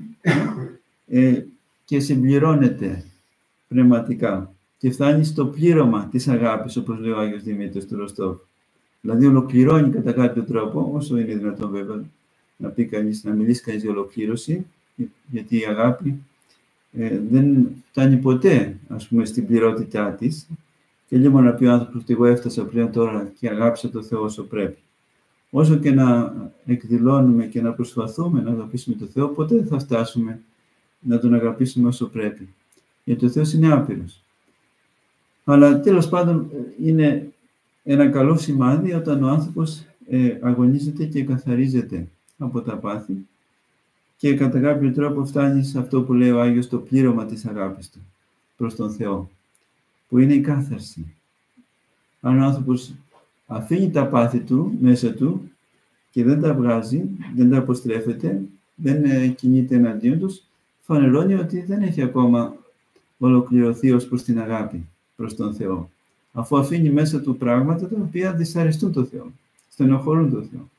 και συμπληρώνεται πνευματικά. Και φτάνει στο πλήρωμα της αγάπης, όπως λέει ο Άγιος Δημήτριος του Ρωστό. Δηλαδή ολοκληρώνει κατά κάποιο τρόπο, όσο είναι δυνατόν βέβαια, να πει κανείς, να μιλήσει κανείς για ολοκλήρωση, γιατί η αγάπη δεν φτάνει ποτέ, ας πούμε, στην πληρότητά της. Και λίγο να πει ο άνθρωπος ότι εγώ έφτασα πλέον τώρα και αγάπησα το Θεό όσο πρέπει. Όσο και να εκδηλώνουμε και να προσπαθούμε να αγαπήσουμε το Θεό, ποτέ δεν θα φτάσουμε να τον αγαπήσουμε όσο πρέπει. Γιατί ο Θεός είναι άπειρος. Αλλά τέλος πάντων είναι ένα καλό σημάδι όταν ο άνθρωπος αγωνίζεται και καθαρίζεται από τα πάθη και κατά κάποιο τρόπο φτάνει σε αυτό που λέει ο Άγιος, το πλήρωμα της αγάπης του προς τον Θεό, που είναι η κάθαρση. Αν ο άνθρωπος αφήνει τα πάθη του μέσα του και δεν τα βγάζει, δεν τα αποστρέφεται, δεν κινείται εναντίον τους, φανερώνει ότι δεν έχει ακόμα ολοκληρωθεί ως προς την αγάπη προς τον Θεό, αφού αφήνει μέσα του πράγματα τα οποία δυσαρεστούν τον Θεό, στενοχωρούν τον Θεό.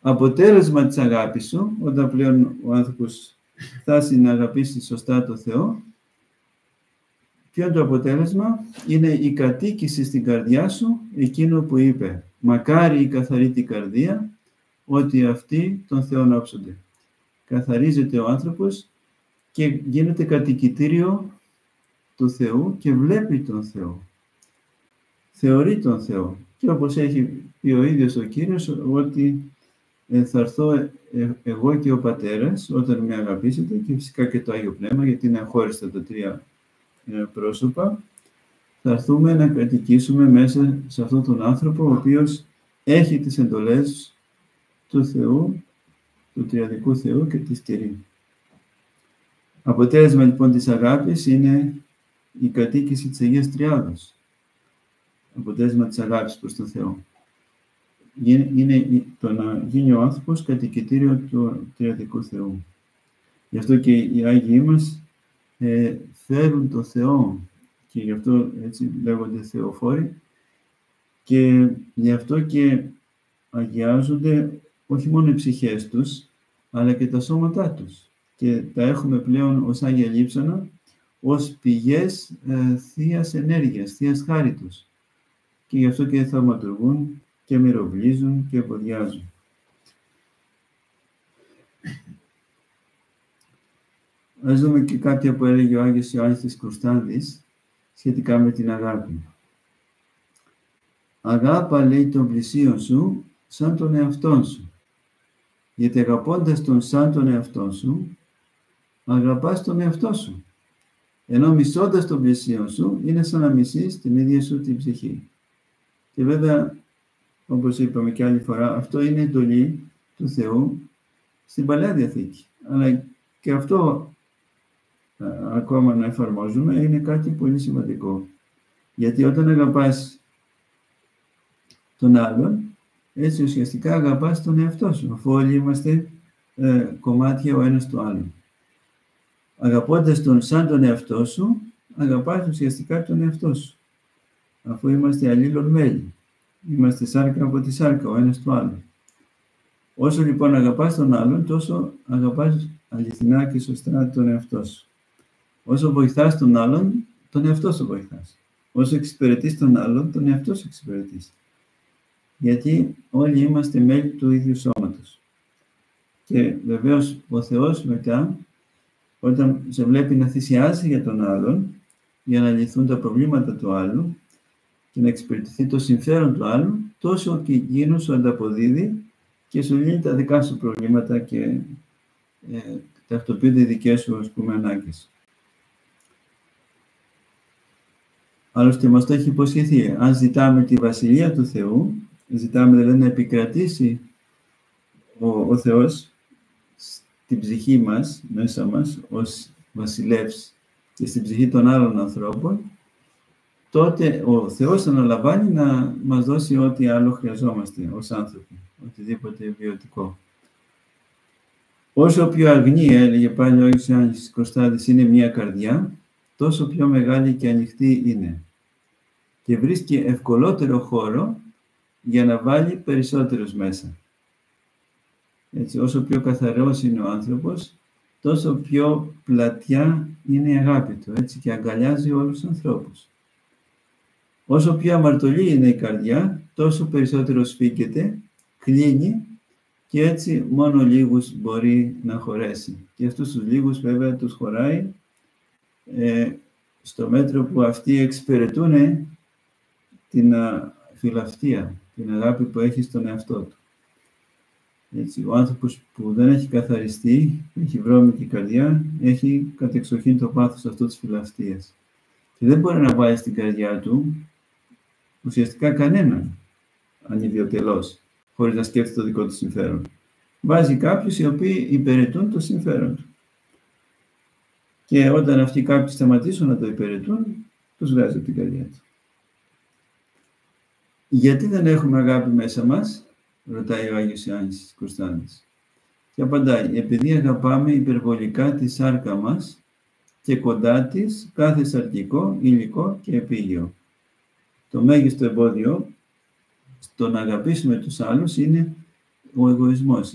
Αποτέλεσμα της αγάπης σου, όταν πλέον ο άνθρωπος φτάσει να αγαπήσει σωστά τον Θεό, ποιο είναι το αποτέλεσμα, είναι η κατοίκηση στην καρδιά σου, εκείνο που είπε, μακάρι η καθαρή την καρδία, ότι αυτοί τον Θεό νόψονται. Καθαρίζεται ο άνθρωπος και γίνεται κατοικητήριο του Θεού και βλέπει τον Θεό. Θεωρεί τον Θεό. Και όπως έχει πει ο ίδιος ο Κύριος, ότι θα έρθω εγώ και ο Πατέρας, όταν με αγαπήσετε, και φυσικά και το Άγιο Πνεύμα, γιατί είναι αχώριστα τα τρία πρόσωπα, θα έρθουμε να κατοικήσουμε μέσα σε αυτόν τον άνθρωπο, ο οποίος έχει τις εντολές του Θεού, του Τριαδικού Θεού και της τηρεί. Αποτέλεσμα λοιπόν της αγάπης είναι η κατοίκηση της Αγίας Τριάδος. Αποτέλεσμα της αγάπης προς τον Θεό. Είναι το να γίνει ο άνθρωπος κατοικητήριο του Τριαδικού Θεού. Γι' αυτό και οι Άγιοι μας θέλουν το Θεό και γι' αυτό έτσι λέγονται Θεοφόροι και γι' αυτό και αγιάζονται όχι μόνο οι ψυχές τους αλλά και τα σώματά τους και τα έχουμε πλέον ως Άγια Λείψανα ως πηγές θείας ενέργειας, θείας χάριτος και γι' αυτό και θαυματουργούν και μυροβλίζουν και βοδιάζουν. Ας δούμε και κάποια που έλεγε ο Άγιος Ιωάννης της Κρονστάνδης σχετικά με την αγάπη. Αγάπα, λέει, τον πλησίον σου σαν τον εαυτόν σου. Γιατί αγαπώντας τον σαν τον εαυτόν σου, αγαπάς τον εαυτό σου. Ενώ μισώντας τον πλησίον σου, είναι σαν να μισείς την ίδια σου την ψυχή. Και βέβαια, όπως είπαμε και άλλη φορά, αυτό είναι εντολή του Θεού στην Παλαιά Διαθήκη. Αλλά και αυτό ακόμα να εφαρμόζουμε είναι κάτι πολύ σημαντικό. Γιατί όταν αγαπάς τον άλλον, έτσι ουσιαστικά αγαπάς τον εαυτό σου, αφού όλοι είμαστε κομμάτια ο ένας του άλλου. Αγαπώντας τον σαν τον εαυτό σου, αγαπάς ουσιαστικά τον εαυτό σου, αφού είμαστε αλλήλων μέλη. Είμαστε σάρκα από τη σάρκα, ο ένας του άλλου. Όσο λοιπόν αγαπάς τον άλλον, τόσο αγαπάς αληθινά και σωστά τον εαυτό σου. Όσο βοηθάς τον άλλον, τον εαυτό σου βοηθάς. Όσο εξυπηρετείς τον άλλον, τον εαυτό σου εξυπηρετείς. Γιατί όλοι είμαστε μέλη του ίδιου σώματος. Και βεβαίως ο Θεός μετά, όταν σε βλέπει να θυσιάζει για τον άλλον, για να λυθούν τα προβλήματα του άλλου και να εξυπηρετηθεί το συμφέρον του άλλου, τόσο και εκείνος σου ανταποδίδει και σου λύνει τα δικά σου προβλήματα και ταυτοποιούνται οι δικές σου, ας πούμε, ανάγκες. Άλλωστε, μας το έχει υποσχεθεί. Αν ζητάμε τη Βασιλεία του Θεού, ζητάμε δηλαδή να επικρατήσει ο Θεός στην ψυχή μας, μέσα μας, ως βασιλεύς και στην ψυχή των άλλων ανθρώπων, τότε ο Θεός αναλαμβάνει να μας δώσει ό,τι άλλο χρειαζόμαστε ως άνθρωποι, οτιδήποτε βιωτικό. Όσο πιο αγνή, έλεγε πάλι ο Άγιος Ιωάννης της Κρονστάνδης, είναι μια καρδιά, τόσο πιο μεγάλη και ανοιχτή είναι. Και βρίσκει ευκολότερο χώρο για να βάλει περισσότερους μέσα. Έτσι, όσο πιο καθαρός είναι ο άνθρωπος, τόσο πιο πλατιά είναι η αγάπη του, έτσι, και αγκαλιάζει όλους τους ανθρώπους. Όσο πιο αμαρτωλή είναι η καρδιά, τόσο περισσότερο σφίγγεται, κλείνει και έτσι μόνο λίγους μπορεί να χωρέσει. Και αυτούς τους λίγους βέβαια τους χωράει στο μέτρο που αυτοί εξυπηρετούν την φιλαυτία, την αγάπη που έχει στον εαυτό του. Έτσι, ο άνθρωπος που δεν έχει καθαριστεί, έχει βρώμικη καρδιά, έχει κατεξοχήν το πάθος αυτό της φιλαυτίας. Και δεν μπορεί να βάλει στην καρδιά του ουσιαστικά κανέναν ανιδιοτελώς, χωρίς να σκέφτεται το δικό του συμφέρον. Βάζει κάποιους οι οποίοι υπηρετούν το συμφέρον του. Και όταν αυτοί κάποιοι σταματήσουν να το υπηρετούν, τους βγάζει από την καρδιά του. Γιατί δεν έχουμε αγάπη μέσα μας, ρωτάει ο Άγιος Ιωάννης της Κρονστάνδης. Και απαντάει, επειδή αγαπάμε υπερβολικά τη σάρκα μας και κοντά της κάθε σαρκικό, υλικό και επίγειο. Το μέγιστο εμπόδιο στο να αγαπήσουμε τους άλλους είναι ο εγωισμός,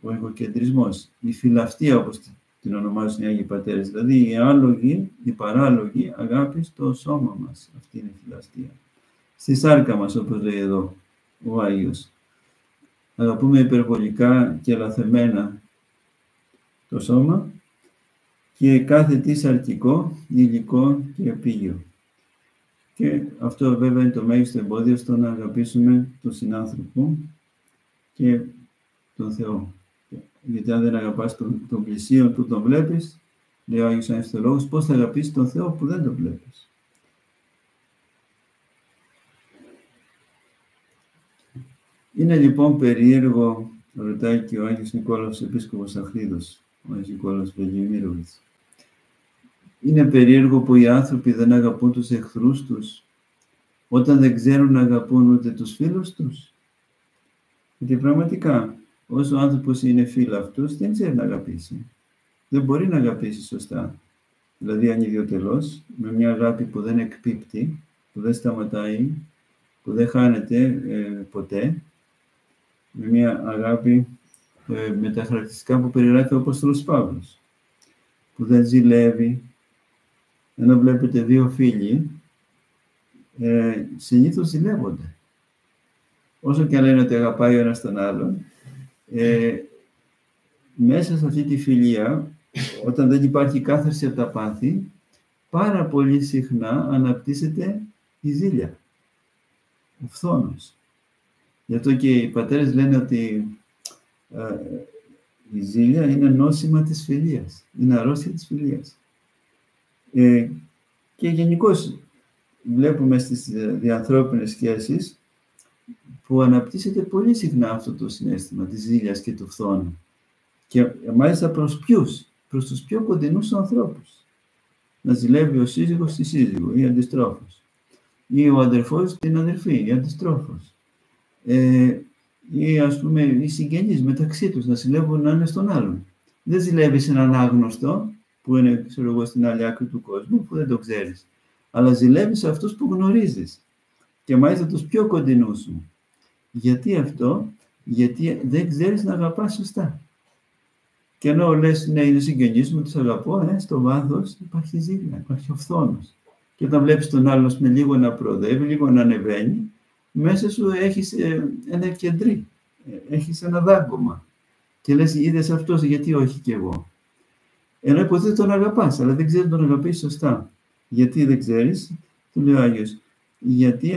ο εγωκεντρισμός, η φιλαυτία όπως την ονομάζουν οι Άγιοι Πατέρες. Δηλαδή η άλογη, η παράλογη αγάπη στο σώμα μας. Αυτή είναι η φιλαυτία. Στη σάρκα μας, όπως λέει εδώ ο Άγιος. Αγαπούμε υπερβολικά και λαθεμένα το σώμα και κάθε τι σαρκικό, υλικό και επίγειο. Και αυτό βέβαια είναι το μέγιστο εμπόδιο στο να αγαπήσουμε τον συνάνθρωπο και τον Θεό. Γιατί αν δεν αγαπάς τον πλησίον που τον βλέπεις, λέει ο Άγιος Ιωάννης Θεολόγος, πώς θα αγαπήσεις τον Θεό που δεν τον βλέπεις. Είναι λοιπόν περίεργο, ρωτάει και ο Άγιος Νικόλαος Επίσκοπος Αχρίδος, ο Άγιος Νικόλαος Βεγιμύρωβης. Είναι περίεργο που οι άνθρωποι δεν αγαπούν τους εχθρούς τους, όταν δεν ξέρουν να αγαπούν ούτε τους φίλους τους. Γιατί πραγματικά, όσο ο άνθρωπος είναι φίλαυτος, δεν ξέρει να αγαπήσει. Δεν μπορεί να αγαπήσει σωστά. Δηλαδή ανιδιοτελώς, με μια αγάπη που δεν εκπίπτει, που δεν σταματάει, που δεν χάνεται ποτέ, με μια αγάπη με τα χαρακτηριστικά που περιγράφει ο Απόστολος Παύλος, που δεν ζηλεύει. Ενώ βλέπετε δύο φίλοι, συνήθως ζηλεύονται. Όσο και αν λένε ότι αγαπάει ο ένας τον άλλον, μέσα σε αυτή τη φιλία, όταν δεν υπάρχει κάθαρση από τα πάθη, πάρα πολύ συχνά αναπτύσσεται η ζήλια, ο φθόνος. Γι' αυτό και οι πατέρες λένε ότι η ζήλια είναι νόσημα της φιλίας, είναι αρρώστια της φιλίας. Και γενικώς βλέπουμε στις διανθρώπινες σχέσεις που αναπτύσσεται πολύ συχνά αυτό το συναίσθημα της ζήλιας και του φθόνου. Και μάλιστα προς ποιους? Προς τους πιο κοντινούς ανθρώπους. Να ζηλεύει ο σύζυγος τη σύζυγο ή αντιστρόφως. Ή ο αδερφός την αδερφή ή αντιστρόφως. Ή ας πούμε οι συγγενείς μεταξύ τους να ζηλεύουν έναν στον άλλον. Δεν ζηλεύεις έναν άγνωστο που είναι ξέρω εγώ, στην άλλη άκρη του κόσμου που δεν το ξέρεις. Αλλά ζηλεύεις αυτούς που γνωρίζεις. Και μάλιστα τους πιο κοντινούς σου. Γιατί αυτό? Γιατί δεν ξέρεις να αγαπάς σωστά. Και ενώ λες, ναι, είναι συγγενείς μου, τους αγαπώ, στο βάθος υπάρχει ζήλια, υπάρχει ο φθόνος. Και όταν βλέπεις τον άλλον με λίγο να προοδεύει, λίγο να ανεβαίνει, μέσα σου έχεις ένα κεντρί, έχεις ένα δάγκωμα. Και λες, είδες αυτός, γιατί όχι κι εγώ. Ενώ υποθέτω τον αγαπάς, αλλά δεν ξέρεις τον αγαπείς σωστά. Γιατί δεν ξέρεις, του λέει ο Άγιος, γιατί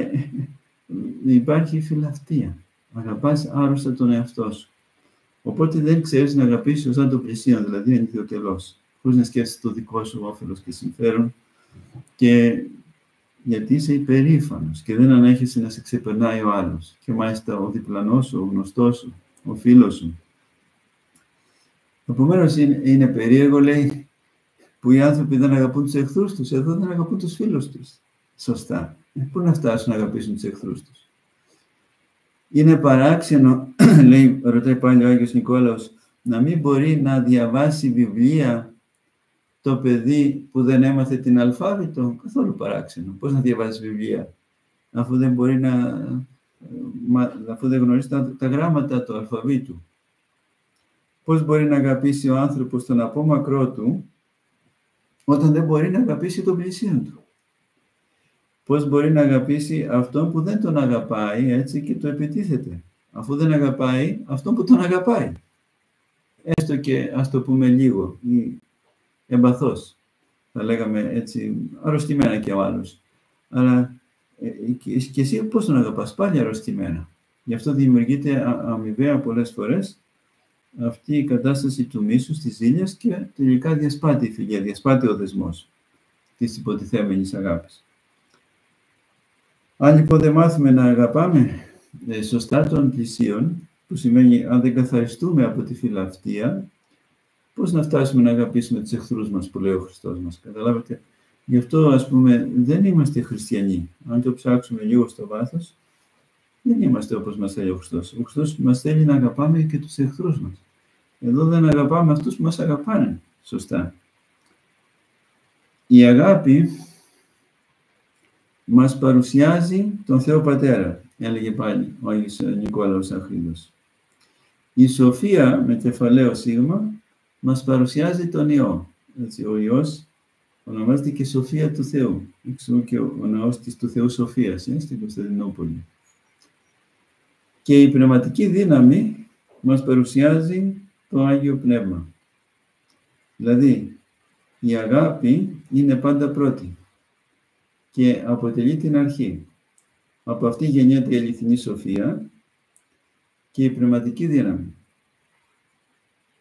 υπάρχει φιλαυτία. Αγαπάς άρρωστα τον εαυτό σου. Οπότε δεν ξέρεις να αγαπήσεις ως αν το πλησίον, δηλαδή είναι ιδιωτελώς, χωρίς να σκέφτεσαι το δικό σου όφελος και συμφέρον, και γιατί είσαι υπερήφανος και δεν ανέχεσαι να σε ξεπερνάει ο άλλος, και μάλιστα ο διπλανός σου, ο γνωστός σου, ο φίλος σου. Επομένως είναι περίεργο, λέει, που οι άνθρωποι δεν αγαπούν τους εχθρούς τους, εδώ δεν αγαπούν τους φίλους τους. Σωστά. Πού να φτάσουν να αγαπήσουν τους εχθρούς τους? Είναι παράξενο, λέει, ρωτάει πάλι ο Άγιος Νικόλαος, να μην μπορεί να διαβάσει βιβλία το παιδί που δεν έμαθε την αλφάβητο. Καθόλου παράξενο. Πώς να διαβάσει βιβλία, αφού δεν μπορεί αφού δεν γνωρίζει τα γράμματα του αλφαβήτου. Πώς μπορεί να αγαπήσει ο άνθρωπος τον απόμακρό του, όταν δεν μπορεί να αγαπήσει τον πλησίον του. Πώς μπορεί να αγαπήσει αυτόν που δεν τον αγαπάει, έτσι, και το επιτίθεται, αφού δεν αγαπάει αυτόν που τον αγαπάει. Έστω και, ας το πούμε λίγο, ή εμπαθώς, θα λέγαμε έτσι, αρρωστημένα και ο άλλος. Αλλά και εσύ πώς τον αγαπάς, πάλι αρρωστημένα. Γι' αυτό δημιουργείται αμοιβαία πολλές φορές αυτή η κατάσταση του μίσους, της ζήλιας, και τελικά διασπάται η φιλία, διασπάται ο δεσμός της υποτιθέμενης αγάπης. Αν λοιπόν δεν μάθουμε να αγαπάμε σωστά των πλησίων, που σημαίνει αν δεν καθαριστούμε από τη φιλαυτία, πώς να φτάσουμε να αγαπήσουμε τους εχθρούς μας, που λέει ο Χριστός μας, καταλάβετε. Γι' αυτό, ας πούμε, δεν είμαστε χριστιανοί. Αν το ψάξουμε λίγο στο βάθος, δεν είμαστε όπως μας θέλει ο Χριστός. Ο Χριστός μας θέλει να αγαπάμε και τους εχθρούς μας. Εδώ δεν αγαπάμε αυτούς που μας αγαπάνε σωστά. Η αγάπη μας παρουσιάζει τον Θεό Πατέρα, έλεγε πάλι ο Άγιος Νικόλαος Αχρίδος. Η σοφία, με κεφαλαίο σίγμα, μας παρουσιάζει τον Υιό. Έτσι, ο Υιός ονομάζεται και Σοφία του Θεού. Εξού και ο ναός της του Θεού Σοφίας, στην Κωνσταντινούπολη. Και η πνευματική δύναμη μας παρουσιάζει το Άγιο Πνεύμα. Δηλαδή, η αγάπη είναι πάντα πρώτη και αποτελεί την αρχή. Από αυτή γεννιέται η αληθινή σοφία και η πνευματική δύναμη.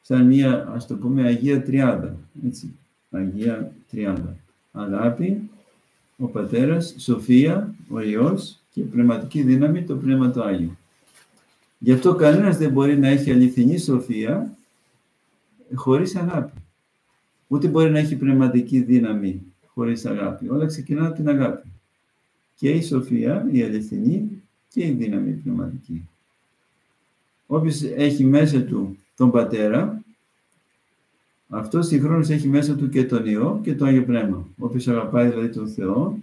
Σαν μία, ας το πούμε, Αγία Τριάδα, έτσι. Αγία Τριάδα. Αγάπη, ο Πατέρας, σοφία, ο Υιός και πνευματική δύναμη, το Πνεύμα το Άγιο. Γι' αυτό κανένας δεν μπορεί να έχει αληθινή σοφία χωρίς αγάπη. Ούτε μπορεί να έχει πνευματική δύναμη χωρίς αγάπη. Όλα ξεκινάνε από την αγάπη. Και η σοφία, η αληθινή, και η δύναμη πνευματική. Όποιος έχει μέσα του τον Πατέρα, αυτός συγχρόνως έχει μέσα του και τον Υιό και το Άγιο Πνεύμα. Όποιος αγαπάει δηλαδή τον Θεό,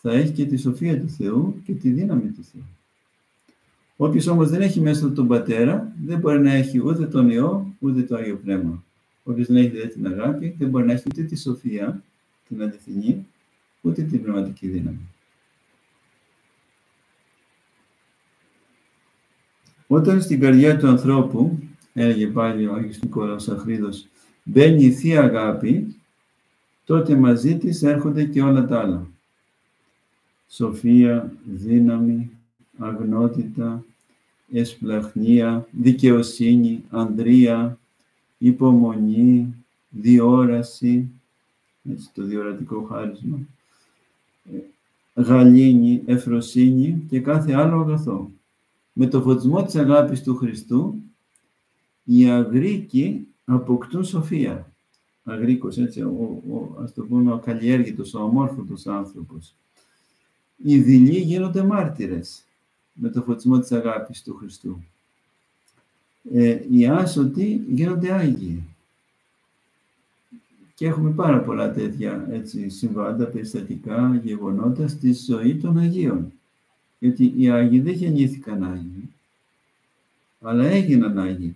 θα έχει και τη σοφία του Θεού και τη δύναμη του Θεού. Όποιος όμως δεν έχει μέσα του τον Πατέρα, δεν μπορεί να έχει ούτε τον Υιό, ούτε το Άγιο Πνεύμα. Όποιος δεν έχει δηλαδή την αγάπη, δεν μπορεί να έχει ούτε τη σοφία, την αληθινή, ούτε την πνευματική δύναμη. Όταν στην καρδιά του ανθρώπου, έλεγε πάλι ο Άγιος Νικόλαος Αχρίδος, μπαίνει η Θεία Αγάπη, τότε μαζί της έρχονται και όλα τα άλλα. Σοφία, δύναμη, αγνότητα, εσπλαχνία, δικαιοσύνη, ανδρεία, υπομονή, διόραση, έτσι, το διορατικό χάρισμα, γαλήνη, εφροσύνη και κάθε άλλο αγαθό. Με το φωτισμό της αγάπης του Χριστού, οι αγρίκοι αποκτούν σοφία. Αγρίκος, έτσι, ας το πούμε, ο καλλιέργητος, ο ομόρφωτος άνθρωπος. Οι δειλοί γίνονται μάρτυρες με το φωτισμό της αγάπης του Χριστού. Οι άσωτοι γίνονται Άγιοι. Και έχουμε πάρα πολλά τέτοια, έτσι, συμβάντα, περιστατικά, γεγονότα στη ζωή των Αγίων. Γιατί οι Άγιοι δεν γεννήθηκαν Άγιοι, αλλά έγιναν Άγιοι.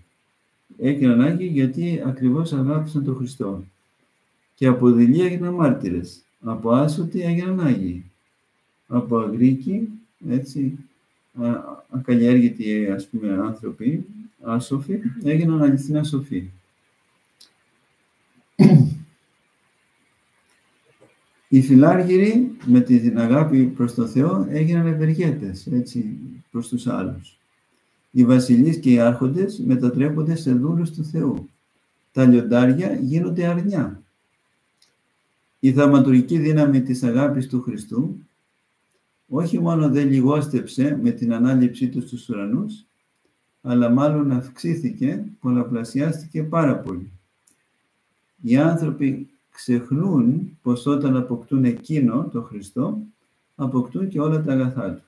Έγιναν Άγιοι γιατί ακριβώς αγάπησαν τον Χριστό. Και από δειλοί έγιναν μάρτυρες. Από άσωτοι έγιναν Άγιοι. Από αγρίκοι, έτσι, ακαλλιέργητοι, ας πούμε, άνθρωποι, άσοφοι, έγιναν αληθινά σοφοί. Οι φιλάργυροι, με την αγάπη προς τον Θεό, έγιναν ευεργέτες, έτσι, προς τους άλλους. Οι βασιλείς και οι άρχοντες μετατρέπονται σε δούλους του Θεού. Τα λιοντάρια γίνονται αρνιά. Η θαυματουργική δύναμη της αγάπης του Χριστού όχι μόνο δεν λιγόστεψε με την ανάληψή του στους ουρανούς, αλλά μάλλον αυξήθηκε, πολλαπλασιάστηκε πάρα πολύ. Οι άνθρωποι ξεχνούν πως όταν αποκτούν εκείνο, τον Χριστό, αποκτούν και όλα τα αγαθά του.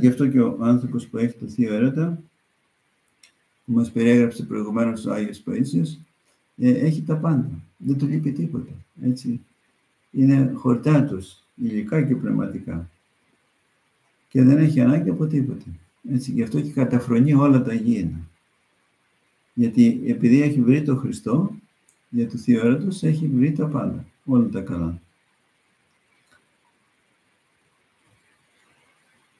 Γι' αυτό και ο άνθρωπος που έχει το θείο έρωτα, που μας περιέγραψε προηγουμένως ο Άγιος Παΐσιος, έχει τα πάντα, δεν του λείπει τίποτα, έτσι. Είναι χορτάτος, υλικά και πνευματικά. Και δεν έχει ανάγκη από τίποτα. Έτσι, γι' αυτό και καταφρονεί όλα τα γήινα. Γιατί επειδή έχει βρει τον Χριστό, για το θείο έρωτος, έχει βρει τα πάντα, όλα τα καλά.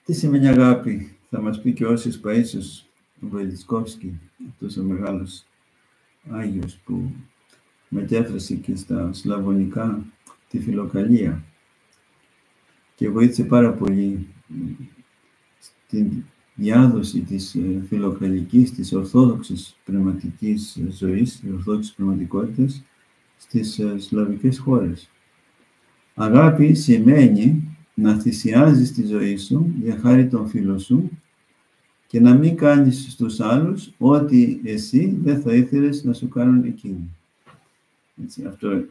Τι σημαίνει αγάπη, θα μας πει και ο Άγιος Παΐσιος ο Βελιτσκόφσκι, αυτός ο μεγάλος Άγιος που μετέφρασε και στα σλαβωνικά τη φιλοκαλία και βοήθησε πάρα πολύ στην διάδοση της φιλοκαλικής, της ορθόδοξης πνευματικής ζωής, της ορθόδοξης πνευματικότητας στις σλαβικές χώρες. Αγάπη σημαίνει να θυσιάζεις τη ζωή σου για χάρη των φίλων σου και να μην κάνεις στους άλλους ό,τι εσύ δεν θα ήθελες να σου κάνουν εκείνοι. Έτσι, αυτό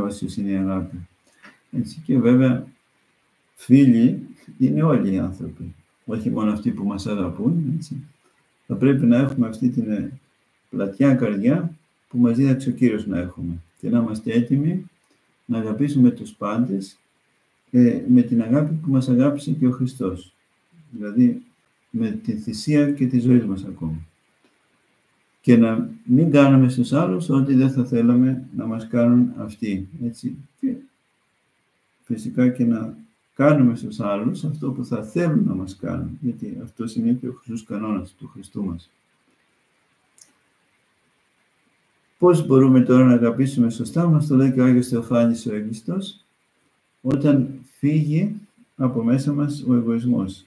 όσιος είναι η αγάπη. Έτσι, και βέβαια, φίλοι είναι όλοι οι άνθρωποι, όχι μόνο αυτοί που μας αγαπούν. Έτσι. Θα πρέπει να έχουμε αυτή την πλατιά καρδιά που μας δίδαξε ο Κύριος να έχουμε και να είμαστε έτοιμοι να αγαπήσουμε τους πάντες με την αγάπη που μας αγάπησε και ο Χριστός. Δηλαδή, με τη θυσία και τη ζωή μας ακόμα. Και να μην κάνουμε στους άλλους ό,τι δεν θα θέλαμε να μας κάνουν αυτοί. Έτσι. Και φυσικά και να κάνουμε στους άλλους αυτό που θα θέλουν να μας κάνουν. Γιατί αυτό είναι και ο χρυσός κανόνας του Χριστού μας. Πώς μπορούμε τώρα να αγαπήσουμε σωστά, μας το λέει και ο Άγιος Θεοφάνης ο Έγιστος, όταν φύγει από μέσα μας ο εγωισμός.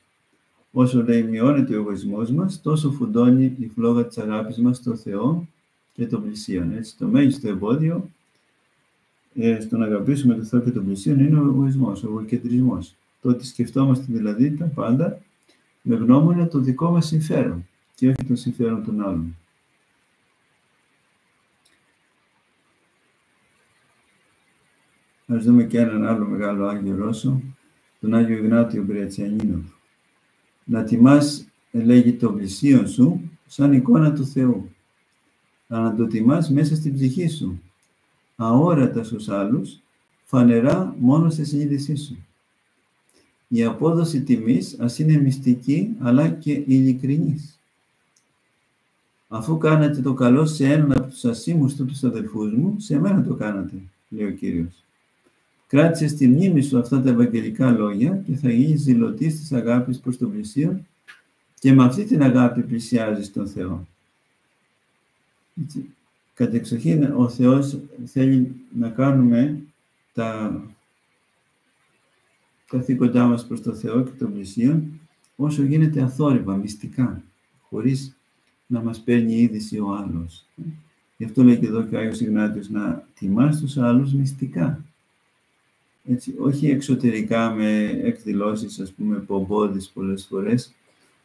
Όσο, λέει, μειώνεται ο εγωισμός μας, τόσο φουντώνει η φλόγα της αγάπης μας στον Θεό και των πλησίων. Έτσι, το μέγιστο εμπόδιο στο να αγαπήσουμε τον Θεό και των πλησίων είναι ο εγωισμός, ο εγωκεντρισμός. Το ότι σκεφτόμαστε δηλαδή τα πάντα με γνώμονα το δικό μας συμφέρον και όχι το συμφέρον των άλλων. Ας δούμε και έναν άλλο μεγάλο Άγιο Ρώσο, τον Άγιο Ιγνάτιο Μπριατσιανίνο. Να τιμάς, λέγει, το πλησίον σου σαν εικόνα του Θεού. Αλλά να το τιμάς μέσα στην ψυχή σου, αόρατα στους άλλους, φανερά μόνο στη συνείδησή σου. Η απόδοση τιμής ας είναι μυστική, αλλά και ειλικρινής. Αφού κάνατε το καλό σε έναν από τους ασήμους του, τους αδελφούς μου, σε μένα το κάνατε, λέει ο Κύριος. Κράτησε στη μνήμη σου αυτά τα ευαγγελικά λόγια και θα γίνει ζηλωτής της αγάπης προς τον πλησίον και με αυτή την αγάπη πλησιάζεις τον Θεό. Έτσι. Κατ' εξοχήν, ο Θεός θέλει να κάνουμε τα καθήκοντά μας προς τον Θεό και τον πλησίον όσο γίνεται αθόρυβα, μυστικά, χωρίς να μας παίρνει είδηση ο άλλος. Γι' αυτό λέει και εδώ και ο Άγιος Ιγνάτιος να τιμάς τους άλλους μυστικά. Έτσι, όχι εξωτερικά με εκδηλώσεις, ας πούμε, πομπόδεις πολλές φορές,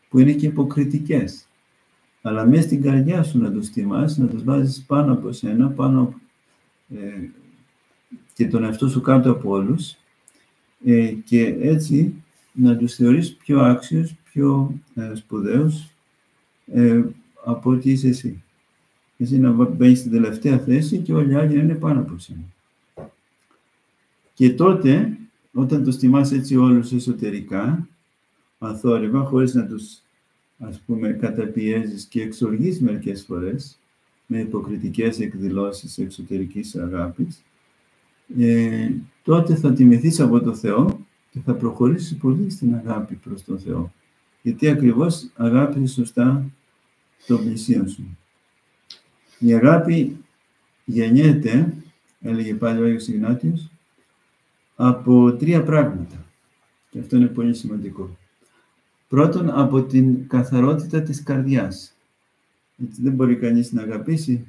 που είναι και υποκριτικές. Αλλά μέσα στην καρδιά σου να τους τιμάς, να τους βάζεις πάνω από σένα, πάνω και τον εαυτό σου κάτω από όλους, και έτσι να τους θεωρείς πιο άξιος, πιο σπουδαίους από ό,τι είσαι εσύ. Εσύ να μπαίνεις στην τελευταία θέση και όλοι οι άλλοι να είναι πάνω από σένα. Και τότε, όταν τους τιμάς έτσι όλους εσωτερικά, αθόρυβα, χωρίς να τους, ας πούμε, καταπιέζεις και εξοργείς μερικές φορές, με υποκριτικές εκδηλώσεις εξωτερικής αγάπης, τότε θα τιμηθείς από το Θεό και θα προχωρήσεις πολύ στην αγάπη προς τον Θεό. Γιατί ακριβώς αγάπησες σωστά το πλησίον σου. Η αγάπη γεννιέται, έλεγε πάλι ο Άγιος Ιγνάτιος, από τρία πράγματα. Και αυτό είναι πολύ σημαντικό. Πρώτον, από την καθαρότητα της καρδιάς. Έτσι, δεν μπορεί κανείς να αγαπήσει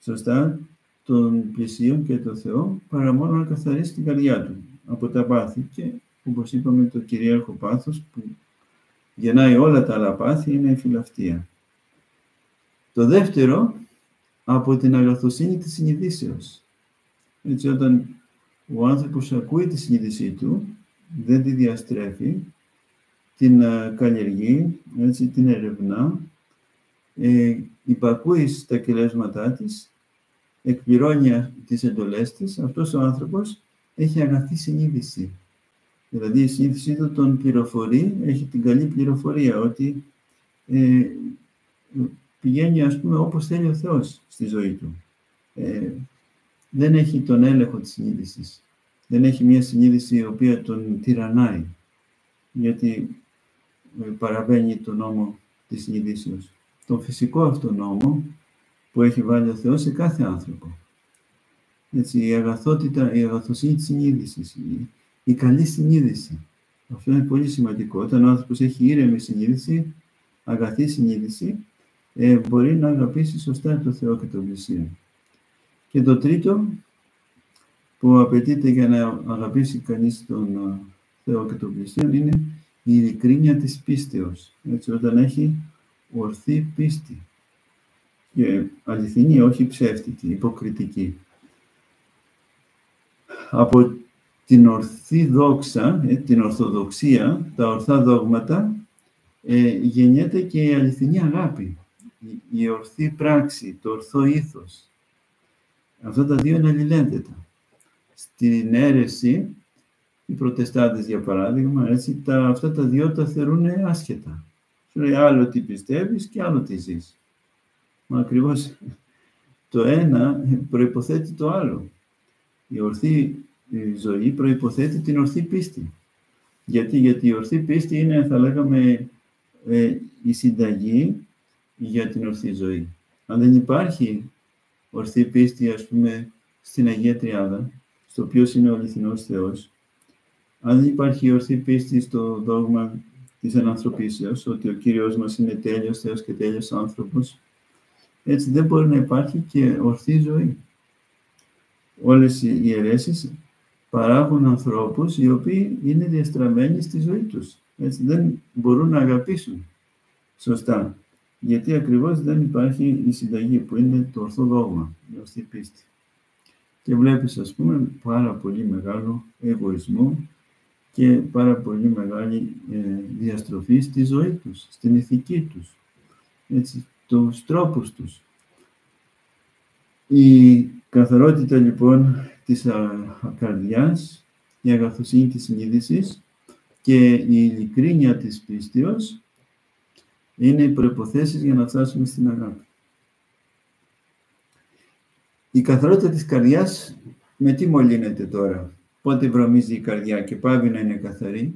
σωστά τον πλησίον και τον Θεό, παρά μόνο να καθαρίσει την καρδιά του από τα πάθη. Και όπως είπαμε, το κυρίαρχο πάθος που γεννάει όλα τα άλλα πάθη είναι η φιλαυτία. Το δεύτερο, από την αγαθοσύνη της συνειδήσεως. Έτσι, όταν ο άνθρωπος ακούει τη συνείδησή του, δεν τη διαστρέφει, την καλλιεργεί, έτσι, την ερευνά, υπακούει στα κελέσματά της, εκπληρώνει τις εντολές της. Αυτός ο άνθρωπος έχει αγαθή συνείδηση. Δηλαδή η συνείδησή του τον πληροφορεί, έχει την καλή πληροφορία, ότι πηγαίνει, ας πούμε, όπως θέλει ο Θεός στη ζωή του. Δεν έχει τον έλεγχο της συνείδησης. Δεν έχει μια συνείδηση η οποία τον τυραννάει, γιατί παραβαίνει τον νόμο της συνειδήσεως. Τον φυσικό αυτό νόμο που έχει βάλει ο Θεός σε κάθε άνθρωπο. Έτσι, η αγαθότητα, η αγαθοσύνη της συνείδησης, η καλή συνείδηση. Αυτό είναι πολύ σημαντικό. Όταν ο άνθρωπος έχει ήρεμη συνείδηση, αγαθή συνείδηση, μπορεί να αγαπήσει σωστά τον Θεό και τον πλησίον. Και το τρίτο που απαιτείται για να αγαπήσει κανείς τον Θεό και τον πλησίον είναι η ειλικρίνεια της πίστεως. Έτσι, όταν έχει ορθή πίστη. Και αληθινή, όχι ψεύτικη, υποκριτική. Από την ορθή δόξα, την ορθοδοξία, τα ορθά δόγματα, γεννιέται και η αληθινή αγάπη, η ορθή πράξη, το ορθό ήθος. Αυτά τα δύο είναι αλληλένδετα. Στην αίρεση, οι προτεστάντες, για παράδειγμα, έτσι, αυτά τα δύο τα θεωρούν άσχετα. Σου λέει άλλο τι πιστεύεις και άλλο τι ζεις. Μα ακριβώς το ένα προϋποθέτει το άλλο. Η ορθή ζωή προϋποθέτει την ορθή πίστη. Γιατί η ορθή πίστη είναι, θα λέγαμε, η συνταγή για την ορθή ζωή. Αν δεν υπάρχει ορθή πίστη, ας πούμε, στην Αγία Τριάδα, στο ποιος είναι ο αληθινός Θεός, αν δεν υπάρχει ορθή πίστη στο δόγμα της ανανθρωπίσεως, ότι ο Κύριος μας είναι τέλειος Θεός και τέλειος άνθρωπος, έτσι δεν μπορεί να υπάρχει και ορθή ζωή. Όλες οι αιρέσεις παράγουν ανθρώπους οι οποίοι είναι διαστραμμένοι στη ζωή τους. Έτσι δεν μπορούν να αγαπήσουν σωστά. Γιατί ακριβώς δεν υπάρχει η συνταγή που είναι το ορθό δόγμα, η ορθή πίστη. Και βλέπεις, ας πούμε, πάρα πολύ μεγάλο εγωισμό και πάρα πολύ μεγάλη διαστροφή στη ζωή τους, στην ηθική τους, έτσι, τους τρόπους τους. Η καθαρότητα, λοιπόν, της καρδιάς, η αγαθοσύνη της συνείδησης και η ειλικρίνεια της πίστεως είναι οι προϋποθέσεις για να φτάσουμε στην αγάπη. Η καθαρότητα της καρδιάς με τι μολύνεται τώρα? Πότε βρωμίζει η καρδιά και πάβει να είναι καθαρή?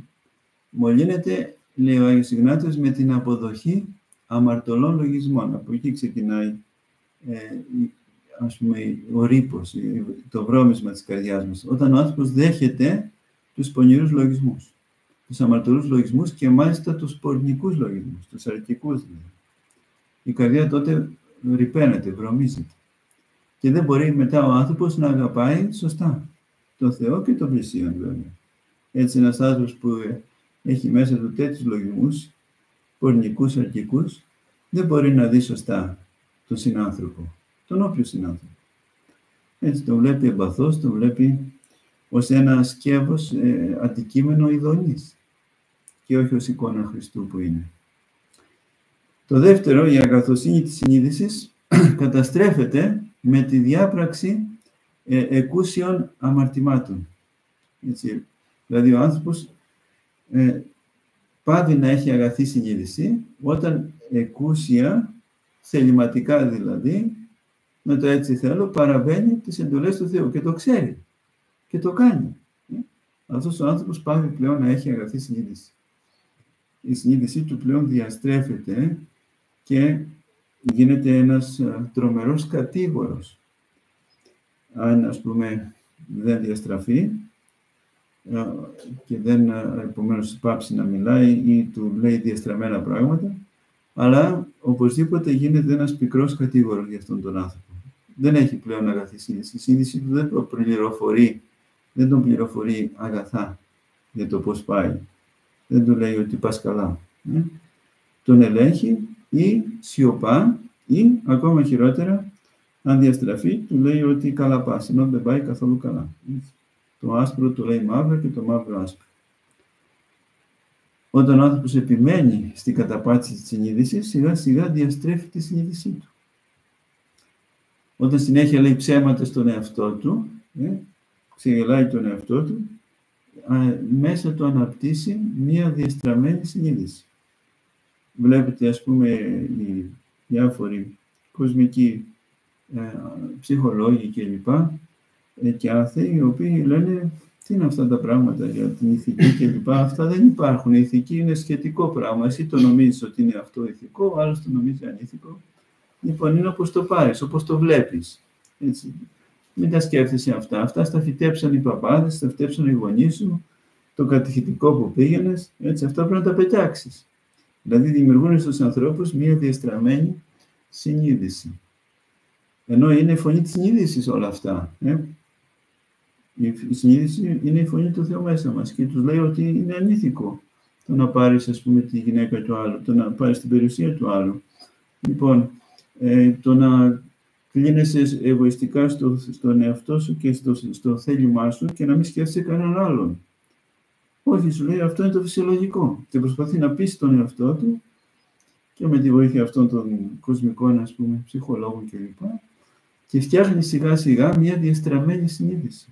Μολύνεται, λέει ο Άγιος Ιγνάτιος, με την αποδοχή αμαρτωλών λογισμών. Από εκεί ξεκινάει, ας πούμε, ο ρήπος, το βρώμισμα της καρδιάς μας. Όταν ο άνθρωπος δέχεται τους πονηρούς λογισμούς. τους αμαρτωλούς λογισμούς και μάλιστα τους πορνικούς λογισμούς, τους αρνητικούς δηλαδή. Η καρδιά τότε ρυπαίνεται, βρωμίζεται. Και δεν μπορεί μετά ο άνθρωπος να αγαπάει σωστά τον Θεό και τον πλησίον βέβαια. Έτσι ένας άνθρωπος που έχει μέσα του τέτοιους λογισμούς, πορνικούς, αρνητικούς, δεν μπορεί να δει σωστά τον συνάνθρωπο, τον όποιο συνάνθρωπο. Έτσι τον βλέπει εμπαθώς, τον βλέπει ως ένα σκεύος αντικείμενο ειδονής και όχι ως εικόνα Χριστού που είναι. Το δεύτερο, η αγαθοσύνη της συνείδησης καταστρέφεται με τη διάπραξη εκούσιων αμαρτημάτων. Έτσι, δηλαδή ο άνθρωπος πάβει να έχει αγαθή συνείδηση όταν εκούσια, θεληματικά δηλαδή, με το έτσι θέλω, παραβαίνει τις εντολές του Θεού και το ξέρει. Και το κάνει. Αυτός ο άνθρωπος πάβει πλέον να έχει αγαθή συνείδηση. Η συνείδησή του πλέον διαστρέφεται και γίνεται ένας τρομερός κατήγορος. Αν, ας πούμε, δεν διαστραφεί και δεν, επομένως, πάψει να μιλάει ή του λέει διαστραμμένα πράγματα, αλλά οπωσδήποτε γίνεται ένας πικρός κατήγορος για αυτόν τον άνθρωπο. Δεν έχει πλέον αγαθή συνείδηση. Η συνείδηση του δεν τον πληροφορεί. Δεν τον πληροφορεί αγαθά για το πώς πάει. Δεν του λέει ότι πας καλά. Τον ελέγχει ή σιωπά ή ακόμα χειρότερα, αν διαστραφεί, του λέει ότι καλά πας, ενώ δεν πάει καθόλου καλά. Το άσπρο του λέει μαύρο και το μαύρο άσπρο. Όταν ο άνθρωπος επιμένει στην καταπάτηση της συνείδησης, σιγά σιγά διαστρέφει τη συνείδησή του. Όταν συνέχεια λέει ψέματα στον εαυτό του, ξεγελάει τον εαυτό του, μέσα του αναπτύσσει μία διαστραμμένη συνείδηση. Βλέπετε, ας πούμε, οι διάφοροι κοσμικοί ψυχολόγοι κλπ. Και άθεοι, οι οποίοι λένε τι είναι αυτά τα πράγματα για την ηθική κλπ. Αυτά δεν υπάρχουν. Η ηθική είναι σχετικό πράγμα. Εσύ το νομίζεις ότι είναι αυτό ηθικό, ο άλλος το νομίζει ανήθικο. Λοιπόν, είναι όπως το πάρεις, όπως το βλέπεις. Έτσι. Μην τα σκέφτεσαι αυτά. Αυτά στα φυτέψαν οι παπάδες, στα φυτέψαν οι γονείς σου, το κατηχητικό που πήγαινες. Έτσι, αυτά πρέπει να τα πετάξεις. Δηλαδή, δημιουργούν στους ανθρώπους μία διαστραμμένη συνείδηση. Ενώ είναι η φωνή της συνείδησης όλα αυτά. Η συνείδηση είναι η φωνή του Θεού μέσα μας και τους λέει ότι είναι ανήθικο το να πάρεις, ας πούμε, τη γυναίκα του άλλου, το να πάρεις την περιουσία του άλλου. Λοιπόν, το να κλείνεσαι εγωιστικά στον εαυτό σου και στο θέλημά σου και να μην σκέφτεσαι κανέναν άλλον. Όχι, σου λέει, αυτό είναι το φυσιολογικό. Και προσπαθεί να πείσει τον εαυτό του και με τη βοήθεια αυτών των κοσμικών, ας πούμε, ψυχολόγων κλπ. Και φτιάχνει σιγά σιγά μια διαστραμμένη συνείδηση.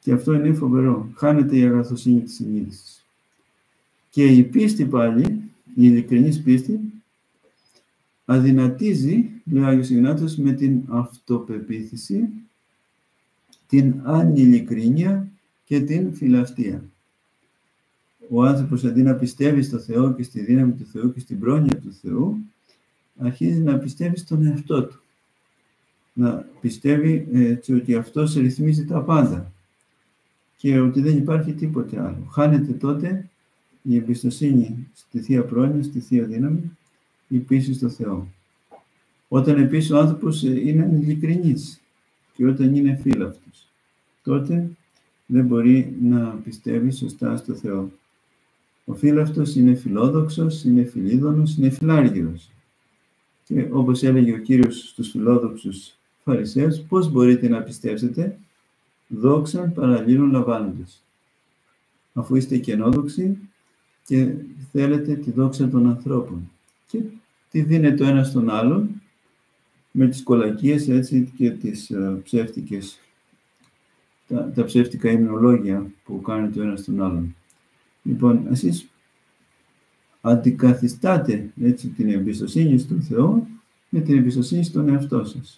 Και αυτό είναι φοβερό. Χάνεται η αγαθοσύνη της συνείδησης. Και η πίστη πάλι, η ειλικρινής πίστη, αδυνατίζει, λέει ο Άγιος Ιγνάτιος, με την αυτοπεποίθηση, την ανηλικρίνεια και την φιλαυτία. Ο άνθρωπος, αντί να πιστεύει στο Θεό και στη δύναμη του Θεού και στην πρόνοια του Θεού, αρχίζει να πιστεύει στον εαυτό του. Να πιστεύει έτσι, ότι αυτός ρυθμίζει τα πάντα και ότι δεν υπάρχει τίποτε άλλο. Χάνεται τότε η εμπιστοσύνη στη Θεία Πρόνοια, στη Θεία Δύναμη, η πίστη στο Θεό. Όταν επίσης ο άνθρωπος είναι ειλικρινής και όταν είναι φύλαυτος, τότε δεν μπορεί να πιστεύει σωστά στο Θεό. Ο φύλαυτος είναι φιλόδοξος, είναι φιλίδωνος, είναι φιλάργυρος. Και όπως έλεγε ο Κύριος στους φιλόδοξους Φαρισαίους, πώς μπορείτε να πιστέψετε, δόξαν παραλλήλων λαμβάνοντες. Αφού είστε κενόδοξοι και θέλετε τη δόξα των ανθρώπων. Και τη δίνεται ο ένας στον άλλον, με τις κολακίες έτσι, και τις ψεύτικες, τα ψεύτικα υμνολόγια που κάνετε ο ένας στον άλλον. Λοιπόν, εσείς αντικαθιστάτε έτσι, την εμπιστοσύνη στον Θεό με την εμπιστοσύνη στον εαυτό σας.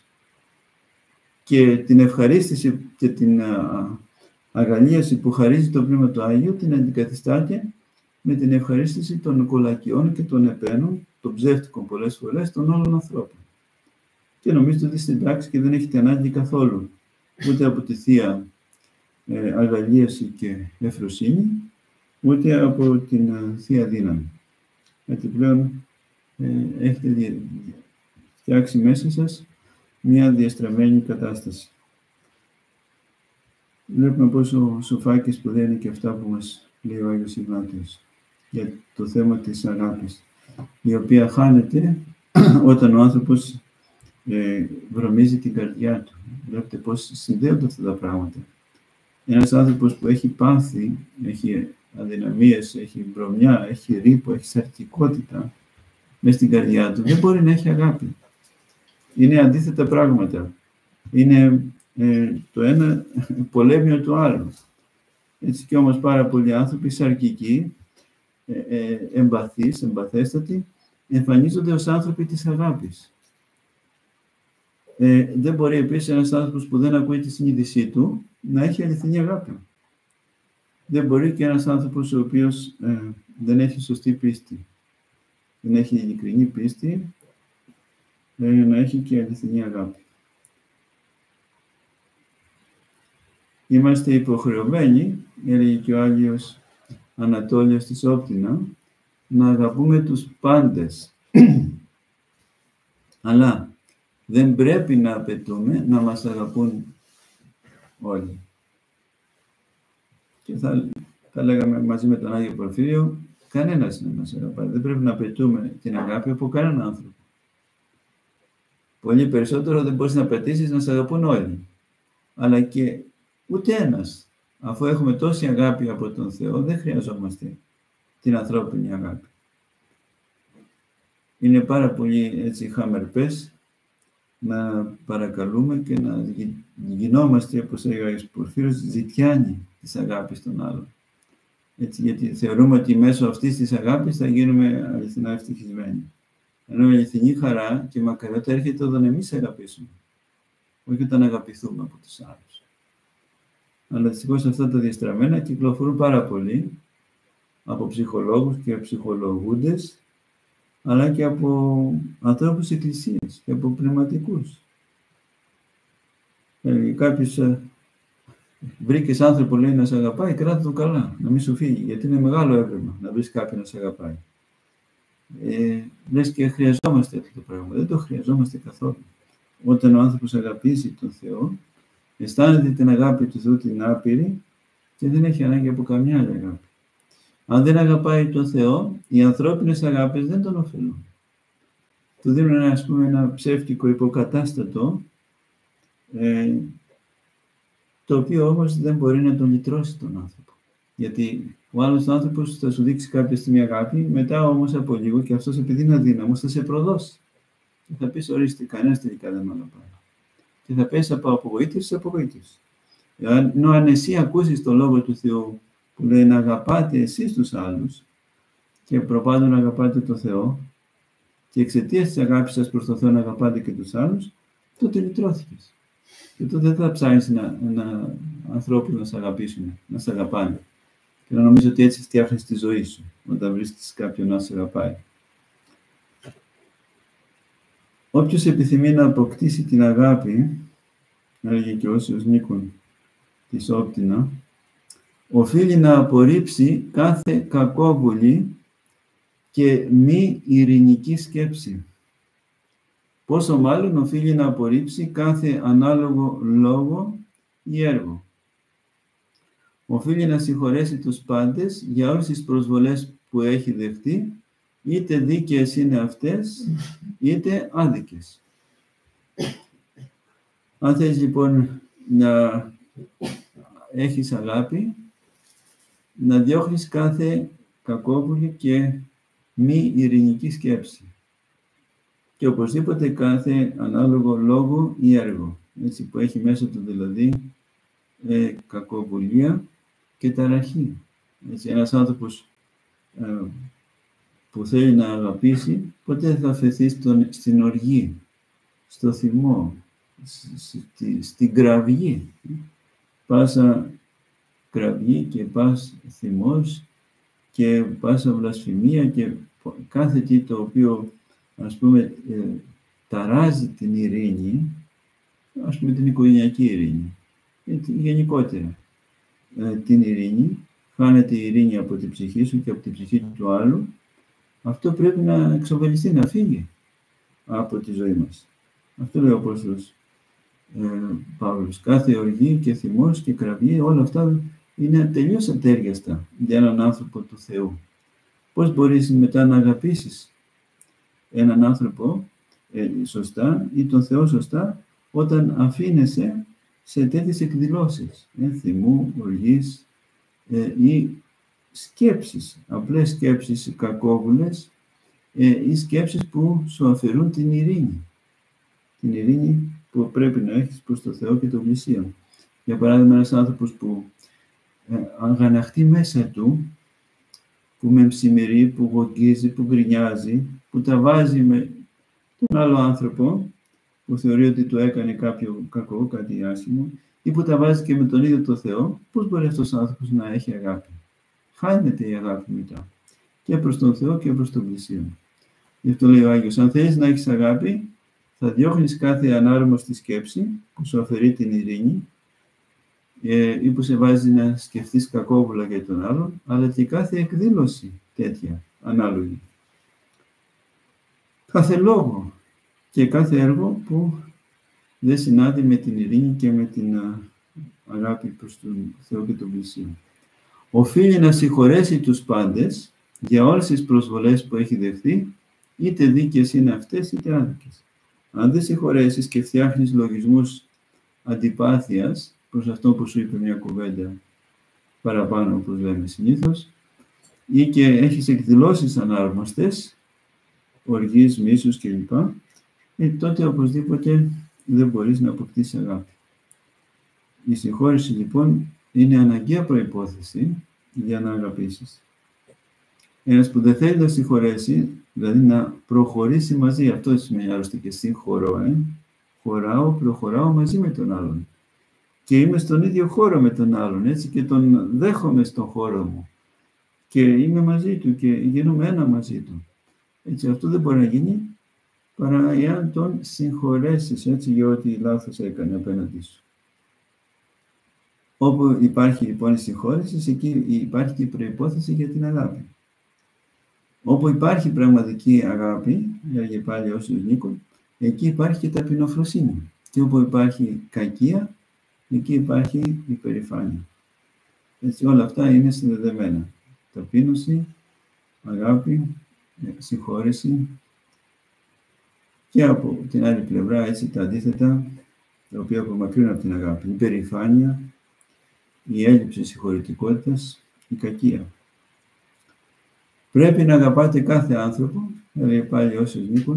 Και την ευχαρίστηση και την αγαλίαση που χαρίζει το Πνεύμα του Άγιου την αντικαθιστάτε με την ευχαρίστηση των κολακιών και των επένων, των ψεύτικων πολλές φορές, των όλων ανθρώπων. Και νομίζετε ότι στην πράξη και δεν έχετε ανάγκη καθόλου ούτε από τη Θεία αγαλίαση και ευφροσύνη, ούτε από την Θεία Δύναμη. Επιπλέον, έχετε φτιάξει μέσα σας μια διαστραμμένη κατάσταση. Βλέπουμε πόσο σοφάκες που λένε και αυτά που μας λέει ο Άγιος Ιγνάτιος για το θέμα της αγάπης, η οποία χάνεται όταν ο άνθρωπος βρωμίζει την καρδιά του. Βλέπετε πώς συνδέονται αυτά τα πράγματα. Ένας άνθρωπος που έχει πάθει, έχει αδυναμίες, έχει βρωμιά, έχει ρήπο, έχει σαρκικότητα μέσα στην καρδιά του, δεν μπορεί να έχει αγάπη. Είναι αντίθετα πράγματα. Είναι το ένα πολέμιο του άλλου. Έτσι κι όμως πάρα πολλοί άνθρωποι σαρκικοί, εμπαθείς, εμπαθέστατοι, εμφανίζονται ως άνθρωποι της αγάπης. Δεν μπορεί επίσης ένας άνθρωπος που δεν ακούει τη συνείδησή του να έχει αληθινή αγάπη. Δεν μπορεί και ένας άνθρωπος ο οποίος δεν έχει σωστή πίστη, δεν έχει ειλικρινή πίστη, να έχει και αληθινή αγάπη. Είμαστε υποχρεωμένοι, έλεγε και ο Άγιος Ανατόλιος της Όπτηνα, να αγαπούμε τους πάντες. Αλλά δεν πρέπει να απαιτούμε να μας αγαπούν όλοι. Και θα λέγαμε μαζί με τον Άγιο Πορφύριο, κανένας να μας αγαπάει. Δεν πρέπει να απαιτούμε την αγάπη από κανέναν άνθρωπο. Πολύ περισσότερο δεν μπορείς να απαιτήσεις να σε αγαπούν όλοι. Αλλά και ούτε ένας. Αφού έχουμε τόση αγάπη από τον Θεό, δεν χρειαζόμαστε την ανθρώπινη αγάπη. Είναι πάρα πολύ έτσι χαμερπές να παρακαλούμε και να γινόμαστε, όπως έλεγε ο Άγιος Πορφύριος, ζητιάνοι της αγάπης των άλλων. Έτσι, γιατί θεωρούμε ότι μέσω αυτής της αγάπης θα γίνουμε αληθινά ευτυχισμένοι. Ενώ η αληθινή χαρά και η μακαριότητα έρχεται όταν εμείς αγαπήσουμε, όχι όταν αγαπηθούμε από τους άλλους. Αλλά δυστυχώς αυτά τα διαστραμμένα κυκλοφορούν πάρα πολύ από ψυχολόγους και ψυχολογούντες, αλλά και από ανθρώπους εκκλησίας και από πνευματικούς. Κάποιος βρήκες άνθρωπο, λέει, να σε αγαπάει, κράτα το καλά, να μην σου φύγει, γιατί είναι μεγάλο έβρεμα να βρεις κάποιον να σε αγαπάει. Λες και χρειαζόμαστε αυτό το πράγμα. Δεν το χρειαζόμαστε καθόλου. Όταν ο άνθρωπος αγαπήσει τον Θεό, αισθάνεται την αγάπη του Θεού την άπειρη και δεν έχει ανάγκη από καμιά άλλη αγάπη. Αν δεν αγαπάει τον Θεό, οι ανθρώπινες αγάπες δεν τον ωφελούν. Του δίνουν ένα ψεύτικο υποκατάστατο, το οποίο όμως δεν μπορεί να τον λυτρώσει τον άνθρωπο. Γιατί ο άλλος άνθρωπος θα σου δείξει κάποια στιγμή αγάπη, μετά όμως από λίγο και αυτός, επειδή είναι αδύναμος, θα σε προδώσει. Και θα πεις, ορίστε, κανένας τελικά δεν με αγαπάει. Και θα πέσει από απογοήτευση σε απογοήτευση. Ενώ αν εσύ ακούσεις τον Λόγο του Θεού που λέει να αγαπάτε εσείς τους άλλους και προπάντων να αγαπάτε τον Θεό και εξαιτίας της αγάπης σας προς τον Θεό να αγαπάτε και τους άλλους, τότε λυτρώθηκες. Και τότε δεν θα ψάχνεις ανθρώπους να σε αγαπήσουν, να σε αγαπάνε. Και να νομίζω ότι έτσι φτιάχνεις τη ζωή σου, όταν βρίσκεις κάποιον να σε αγαπάει. Όποιος επιθυμεί να αποκτήσει την αγάπη, έλεγε και ο Όσιος Νίκων της Όπτηνα, οφείλει να απορρίψει κάθε κακόβουλη και μη ειρηνική σκέψη. Πόσο μάλλον οφείλει να απορρίψει κάθε ανάλογο λόγο ή έργο. Οφείλει να συγχωρέσει τους πάντες για όλες τις προσβολές που έχει δεχτεί, είτε δίκαιες είναι αυτές, είτε άδικες. Αν θες λοιπόν να έχεις αγάπη, να διώχνεις κάθε κακόβουλη και μη ειρηνική σκέψη. Και οπωσδήποτε κάθε ανάλογο λόγο ή έργο, έτσι, που έχει μέσα του δηλαδή κακοβουλία και ταραχή. Έτσι, ένας άνθρωπος που θέλει να αγαπήσει, ποτέ δεν θα αφαιθεί στην οργή, στο θυμό, στην κραυγή. Πάσα κραυγή και πας θυμός και πάσα βλασφημία και κάθε τι το οποίο, ας πούμε, ταράζει την ειρήνη, ας πούμε την οικογενειακή ειρήνη, γενικότερα την ειρήνη, φάνεται η ειρήνη από την ψυχή σου και από την ψυχή του άλλου, αυτό πρέπει να εξοβελιστεί, να φύγει από τη ζωή μας. Αυτό λέει ο Απόστολος Παύλος. Κάθε οργή και θυμός και κραυγή, όλα αυτά είναι τελείως ατέριαστα για έναν άνθρωπο του Θεού. Πώς μπορείς μετά να αγαπήσεις έναν άνθρωπο σωστά ή τον Θεό σωστά, όταν αφήνεσαι σε τέτοιες εκδηλώσεις θυμού, οργής ή σκέψεις, απλές σκέψεις κακόβουλες ή σκέψεις που σου αφαιρούν την ειρήνη. Την ειρήνη που πρέπει να έχεις προς το Θεό και τον πλησίον. Για παράδειγμα, ένας άνθρωπος που αγαναχτεί μέσα του, που μεμψημερεί, που γογγίζει, που γκρινιάζει, που τα βάζει με τον άλλο άνθρωπο, που θεωρεί ότι του έκανε κάποιο κακό, κάτι άσχημο, ή που τα βάζει και με τον ίδιο το Θεό, πώς μπορεί αυτός ο άνθρωπος να έχει αγάπη? Χάνεται η αγάπη μετά, και προς τον Θεό και προς τον πλησίον. Γι' αυτό λέει ο Άγιος, αν θέλεις να έχεις αγάπη, θα διώχνεις κάθε ανάρμοστη σκέψη που σου αφαιρεί την ειρήνη ή που σε βάζει να σκεφτείς κακόβουλα για τον άλλον, αλλά και κάθε εκδήλωση τέτοια, ανάλογη. Κάθε λόγο και κάθε έργο που δεν συνάδει με την ειρήνη και με την αγάπη προς τον Θεό και τον πλησίο. Οφείλει να συγχωρέσει τους πάντες για όλες τις προσβολές που έχει δεχθεί, είτε δίκαιες είναι αυτές, είτε άδικες. Αν δεν συγχωρέσεις και φτιάχνεις λογισμούς αντιπάθειας προς αυτό που σου είπε μια κουβέντα παραπάνω, όπως λέμε συνήθως, ή και έχεις εκδηλώσεις ανάρμοστες, οργής, μίσους κλπ, τότε οπωσδήποτε δεν μπορείς να αποκτήσεις αγάπη. Η συγχώρεση λοιπόν είναι αναγκαία προϋπόθεση για να αγαπήσεις. Ένας που δεν θέλει να συγχωρέσει, δηλαδή να προχωρήσει μαζί, αυτό σημαίνει άλλωστε και συγχωρώ, χωράω, προχωράω μαζί με τον άλλον. Και είμαι στον ίδιο χώρο με τον άλλον, έτσι, και τον δέχομαι στον χώρο μου. Και είμαι μαζί του και γίνομαι ένα μαζί του. Έτσι, αυτό δεν μπορεί να γίνει παρά εάν τον συγχωρέσεις, έτσι, για ό,τι λάθος έκανε απέναντι σου. Όπου υπάρχει λοιπόν η συγχώρεση, εκεί υπάρχει και η προϋπόθεση για την αγάπη. Όπου υπάρχει πραγματική αγάπη, έλεγε πάλι ο Άγιος Νίκος, εκεί υπάρχει και ταπεινοφροσύνη. Και όπου υπάρχει κακία, εκεί υπάρχει υπερηφάνεια. Έτσι, όλα αυτά είναι συνδεδεμένα. Ταπείνωση, αγάπη, συγχώρεση και από την άλλη πλευρά, έτσι, τα αντίθετα, τα οποία απομακρύνουν από την αγάπη. Η υπερηφάνεια, η έλλειψη συγχωρητικότητας, η κακία. Πρέπει να αγαπάτε κάθε άνθρωπο, έλεγε πάλι ο Άγιος Νίκος,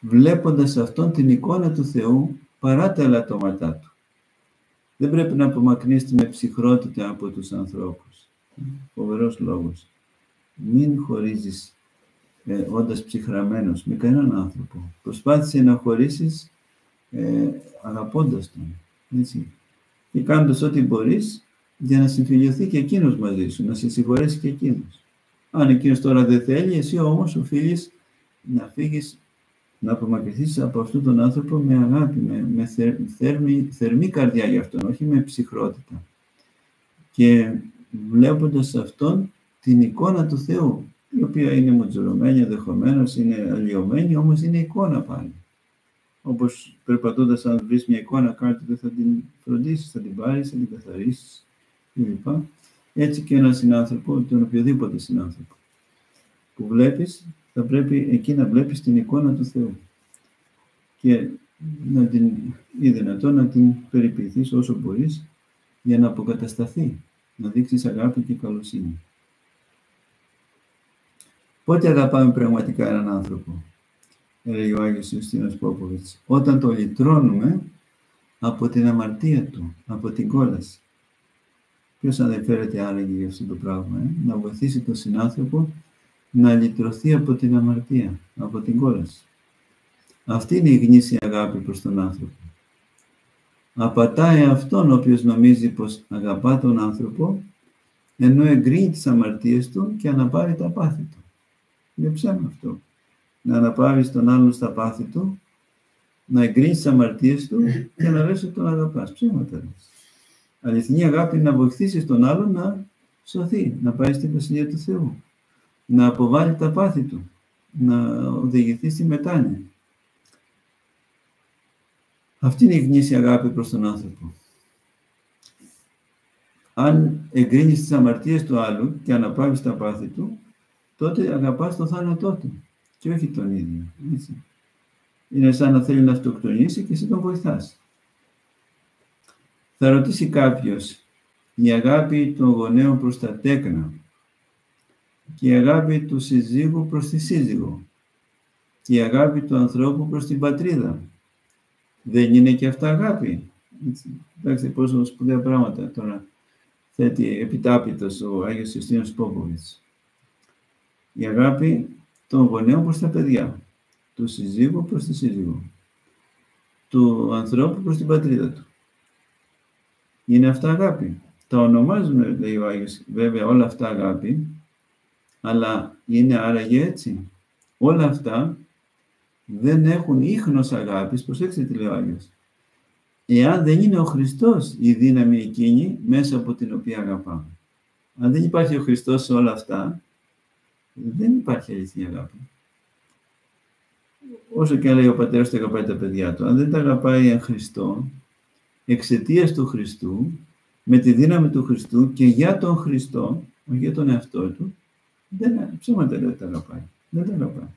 βλέποντας αυτόν την εικόνα του Θεού παρά τα ελαττώματά του. Δεν πρέπει να απομακρυνεστε με ψυχρότητα από τους ανθρώπους. Φοβερός λόγος. Μην χωρίζεις όντας ψυχραμένος με κανέναν άνθρωπο. Προσπάθησε να χωρίσεις αγαπώντας τον. Έτσι. Και κάνοντας ό,τι μπορείς για να συμφιλειωθεί και εκείνος μαζί σου, να σε συγχωρέσει και εκείνος. Αν εκείνος τώρα δεν θέλει, εσύ όμως οφείλεις να φύγεις, να απομακρυνθείς από αυτόν τον άνθρωπο με αγάπη, με θερμή καρδιά για αυτόν, όχι με ψυχρότητα. Και βλέποντας αυτόν την εικόνα του Θεού, η οποία είναι μοντζωρωμένη, ενδεχομένως είναι αλλοιωμένη, όμως είναι εικόνα πάλι. Όπως περπατώντας, αν βρεις μια εικόνα κάτι, δεν θα την φροντίσεις, θα την πάρεις, θα την καθαρίσεις κλπ. Έτσι και έναν συνάνθρωπο, τον οποιοδήποτε συνάνθρωπο που βλέπεις, θα πρέπει εκεί να βλέπεις την εικόνα του Θεού και να την, ή δυνατόν, να την περιποιηθείς όσο μπορείς για να αποκατασταθεί, να δείξεις αγάπη και καλοσύνη. Πότε αγαπάμε πραγματικά έναν άνθρωπο, έλεγε ο Άγιος Ιουστίνος Πόποβιτς, όταν το λυτρώνουμε από την αμαρτία του, από την κόλαση. Ποιος αναφέρεται άραγε για αυτό το πράγμα, να βοηθήσει τον συνάνθρωπο να λυτρωθεί από την αμαρτία, από την κόλαση. Αυτή είναι η γνήσια αγάπη προς τον άνθρωπο. Απατάει αυτόν ο οποίος νομίζει πως αγαπά τον άνθρωπο, ενώ εγκρίνει τις αμαρτίες του και αναπάρει τα πάθη του. Είναι ψέμα αυτό. Να αναπάρεις τον άλλον στα πάθη του, να εγκρίνεις τις αμαρτίες του και να λες ότι τον αγαπάς. Ψέματα λες. Αληθινή αγάπη είναι να βοηθήσεις τον άλλον να σωθεί, να πάει στην Βασιλεία του Θεού, να αποβάλει τα πάθη του, να οδηγηθεί στη μετάνοια. Αυτή είναι η γνήσια αγάπη προς τον άνθρωπο. Αν εγκρίνεις τις αμαρτίες του άλλου και αναπαύεις τα πάθη του, τότε αγαπάς τον θάνατό του και όχι τον ίδιο. Έτσι. Είναι σαν να θέλει να αυτοκτονήσει και εσύ τον βοηθάς. Θα ρωτήσει κάποιος, η αγάπη των γονέων προς τα τέκνα και η αγάπη του συζύγου προς τη σύζυγο και η αγάπη του ανθρώπου προς την πατρίδα, δεν είναι και αυτά αγάπη? Έτσι. Εντάξει, πόσο σπουδαία πράγματα τώρα θέτει επιτάπητος ο Άγιος Ιουστίνος Πόποβιτς. Η αγάπη των γονέων προς τα παιδιά, του συζύγου προς τη σύζυγο, του ανθρώπου προς την πατρίδα του. Είναι αυτά αγάπη. Τα ονομάζουμε, λέει ο Άγιος, βέβαια όλα αυτά αγάπη, αλλά είναι άραγε έτσι? Όλα αυτά δεν έχουν ίχνος αγάπης, προσέξτε τι λέει ο Άγιος, εάν δεν είναι ο Χριστός η δύναμη εκείνη μέσα από την οποία αγαπάμε. Αν δεν υπάρχει ο Χριστός σε όλα αυτά, δεν υπάρχει αληθινή αγάπη. Όσο και αν λέει ο πατέρας του αγαπάει τα παιδιά του, αν δεν τα αγαπάει εν Χριστό, εξαιτίας του Χριστού, με τη δύναμη του Χριστού και για τον Χριστό, όχι για τον εαυτό του, δεν ψέματα λέει ότι τα αγαπάει. Δεν τα αγαπάει.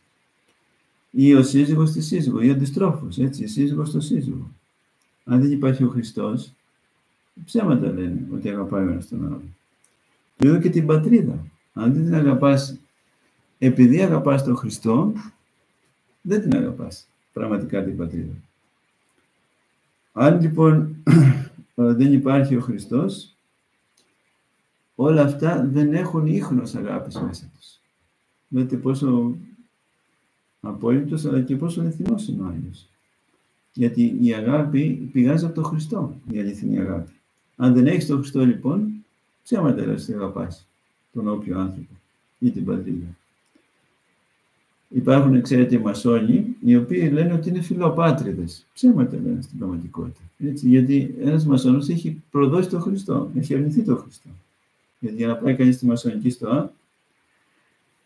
Ή ο σύζυγος στη σύζυγο, ή αντιστρόφως, έτσι, σύζυγος στο σύζυγο. Αν δεν υπάρχει ο Χριστός, ψέματα λένε ότι αγαπάει ο ένας τον άλλον. Λέω και την πατρίδα. Αν δεν την αγαπάς, επειδή αγαπάς τον Χριστό, δεν την αγαπάς πραγματικά την πατρίδα. Αν λοιπόν δεν υπάρχει ο Χριστός, όλα αυτά δεν έχουν ίχνος αγάπης μέσα τους. Βλέπετε πόσο απόλυτος, αλλά και πόσο αληθινός είναι ο Άγιος. Γιατί η αγάπη πηγάζει από τον Χριστό, η αληθινή αγάπη. Αν δεν έχεις τον Χριστό λοιπόν, ψέματα λες ότι αγαπάς τον όποιο άνθρωπο ή την πατρίδα. Υπάρχουν, ξέρετε, οι μασόνοι, οι οποίοι λένε ότι είναι φιλοπάτριδες. Ψέματα λένε στην πραγματικότητα. Έτσι, γιατί ένας μασόνος έχει προδώσει τον Χριστό, έχει αρνηθεί τον Χριστό. Γιατί για να πάει κανείς στη μασονική στοά,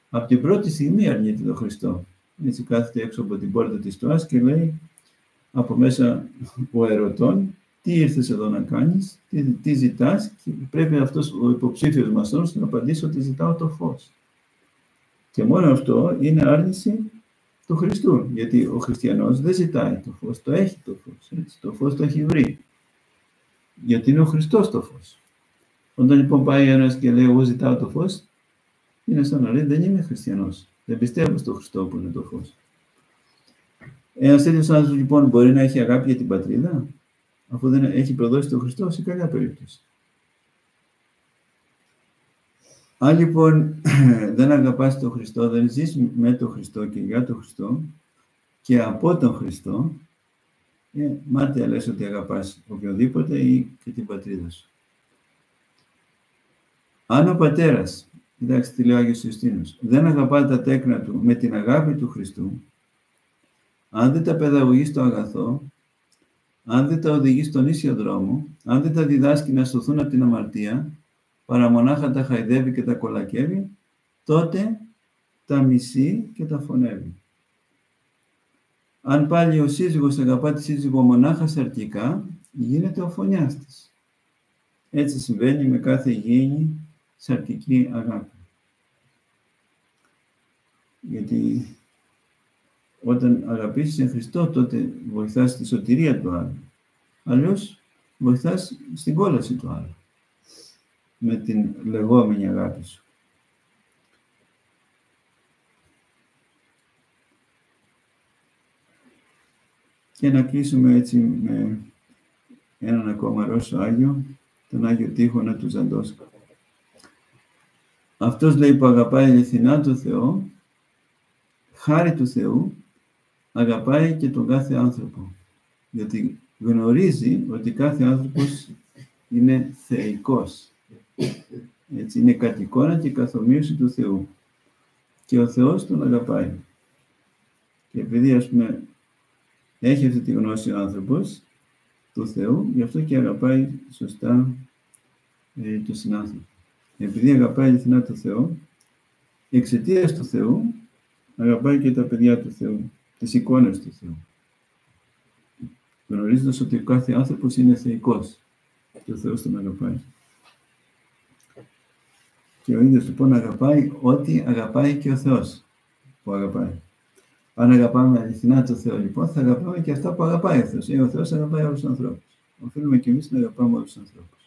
από την πρώτη στιγμή αρνείται τον Χριστό. Έτσι κάθεται έξω από την πόρτα της στοάς και λέει από μέσα ο ερωτών, τι ήρθες εδώ να κάνεις, τι ζητάς, και πρέπει αυτός ο υποψήφιος μασόνος να απαντήσει ότι ζητάω το φως. Και μόνο αυτό είναι άρνηση του Χριστού, γιατί ο χριστιανός δεν ζητάει το φως, το έχει το φως, έτσι, το φως το έχει βρει, γιατί είναι ο Χριστός το φως. Όταν λοιπόν πάει ένας και λέει εγώ ζητάω το φως, είναι σαν να λέει δεν είμαι χριστιανός, δεν πιστεύω στο Χριστό που είναι το φως. Ένας τέτοιος άνθρωπος λοιπόν μπορεί να έχει αγάπη για την πατρίδα, αφού δεν έχει προδώσει τον Χριστό? Σε καμιά περίπτωση. Αν λοιπόν δεν αγαπάς τον Χριστό, δεν ζεις με τον Χριστό και για τον Χριστό και από τον Χριστό, μάταια λες ότι αγαπάς οποιοδήποτε ή και την πατρίδα σου. Αν ο πατέρας, κοιτάξτε τι λέει ο Άγιος Ιουστίνος, δεν αγαπά τα τέκνα του με την αγάπη του Χριστού, αν δεν τα παιδαγωγεί στο αγαθό, αν δεν τα οδηγεί στον ίσιο δρόμο, αν δεν τα διδάσκει να σωθούν από την αμαρτία, παρά μονάχα τα χαϊδεύει και τα κολακεύει, τότε τα μισεί και τα φωνεύει. Αν πάλι ο σύζυγος αγαπά τη σύζυγο μονάχα σαρκικά, γίνεται ο φωνιάς της. Έτσι συμβαίνει με κάθε υγιεινή σαρκική αγάπη. Γιατί όταν αγαπήσεις τον Χριστό, τότε βοηθάς στη σωτηρία του άλλου. Αλλιώς βοηθάς στην κόλαση του άλλου με την λεγόμενη αγάπη σου. Και να κλείσουμε έτσι με έναν ακόμα Ρώσο Άγιο, τον Άγιο Τύχωνα του Ζαντόσκα. Αυτός λέει που αγαπάει αληθινά τον Θεό, χάρη του Θεού, αγαπάει και τον κάθε άνθρωπο. Γιατί γνωρίζει ότι κάθε άνθρωπος είναι θεϊκός. Έτσι, είναι κατ' εικόνα και καθομοίωση του Θεού. Και ο Θεός τον αγαπάει. Και επειδή, ας πούμε, έχει αυτή τη γνώση ο άνθρωπος του Θεού, γι' αυτό και αγαπάει σωστά τον συνάνθρωπο. επειδή αγαπάει αληθινά τον Θεό, εξαιτίας του Θεού αγαπάει και τα παιδιά του Θεού, τις εικόνες του Θεού. Γνωρίζοντας ότι ο κάθε άνθρωπος είναι θεϊκός και ο Θεός τον αγαπάει. Και ο ίδιος λοιπόν αγαπάει ό,τι αγαπάει και ο Θεός που αγαπάει. Αν αγαπάμε αληθινά τον Θεό λοιπόν, θα αγαπάμε και αυτά που αγαπάει ο Θεός. Ο Θεός αγαπάει όλους τους ανθρώπους. Οφείλουμε και εμείς να αγαπάμε όλους τους ανθρώπους.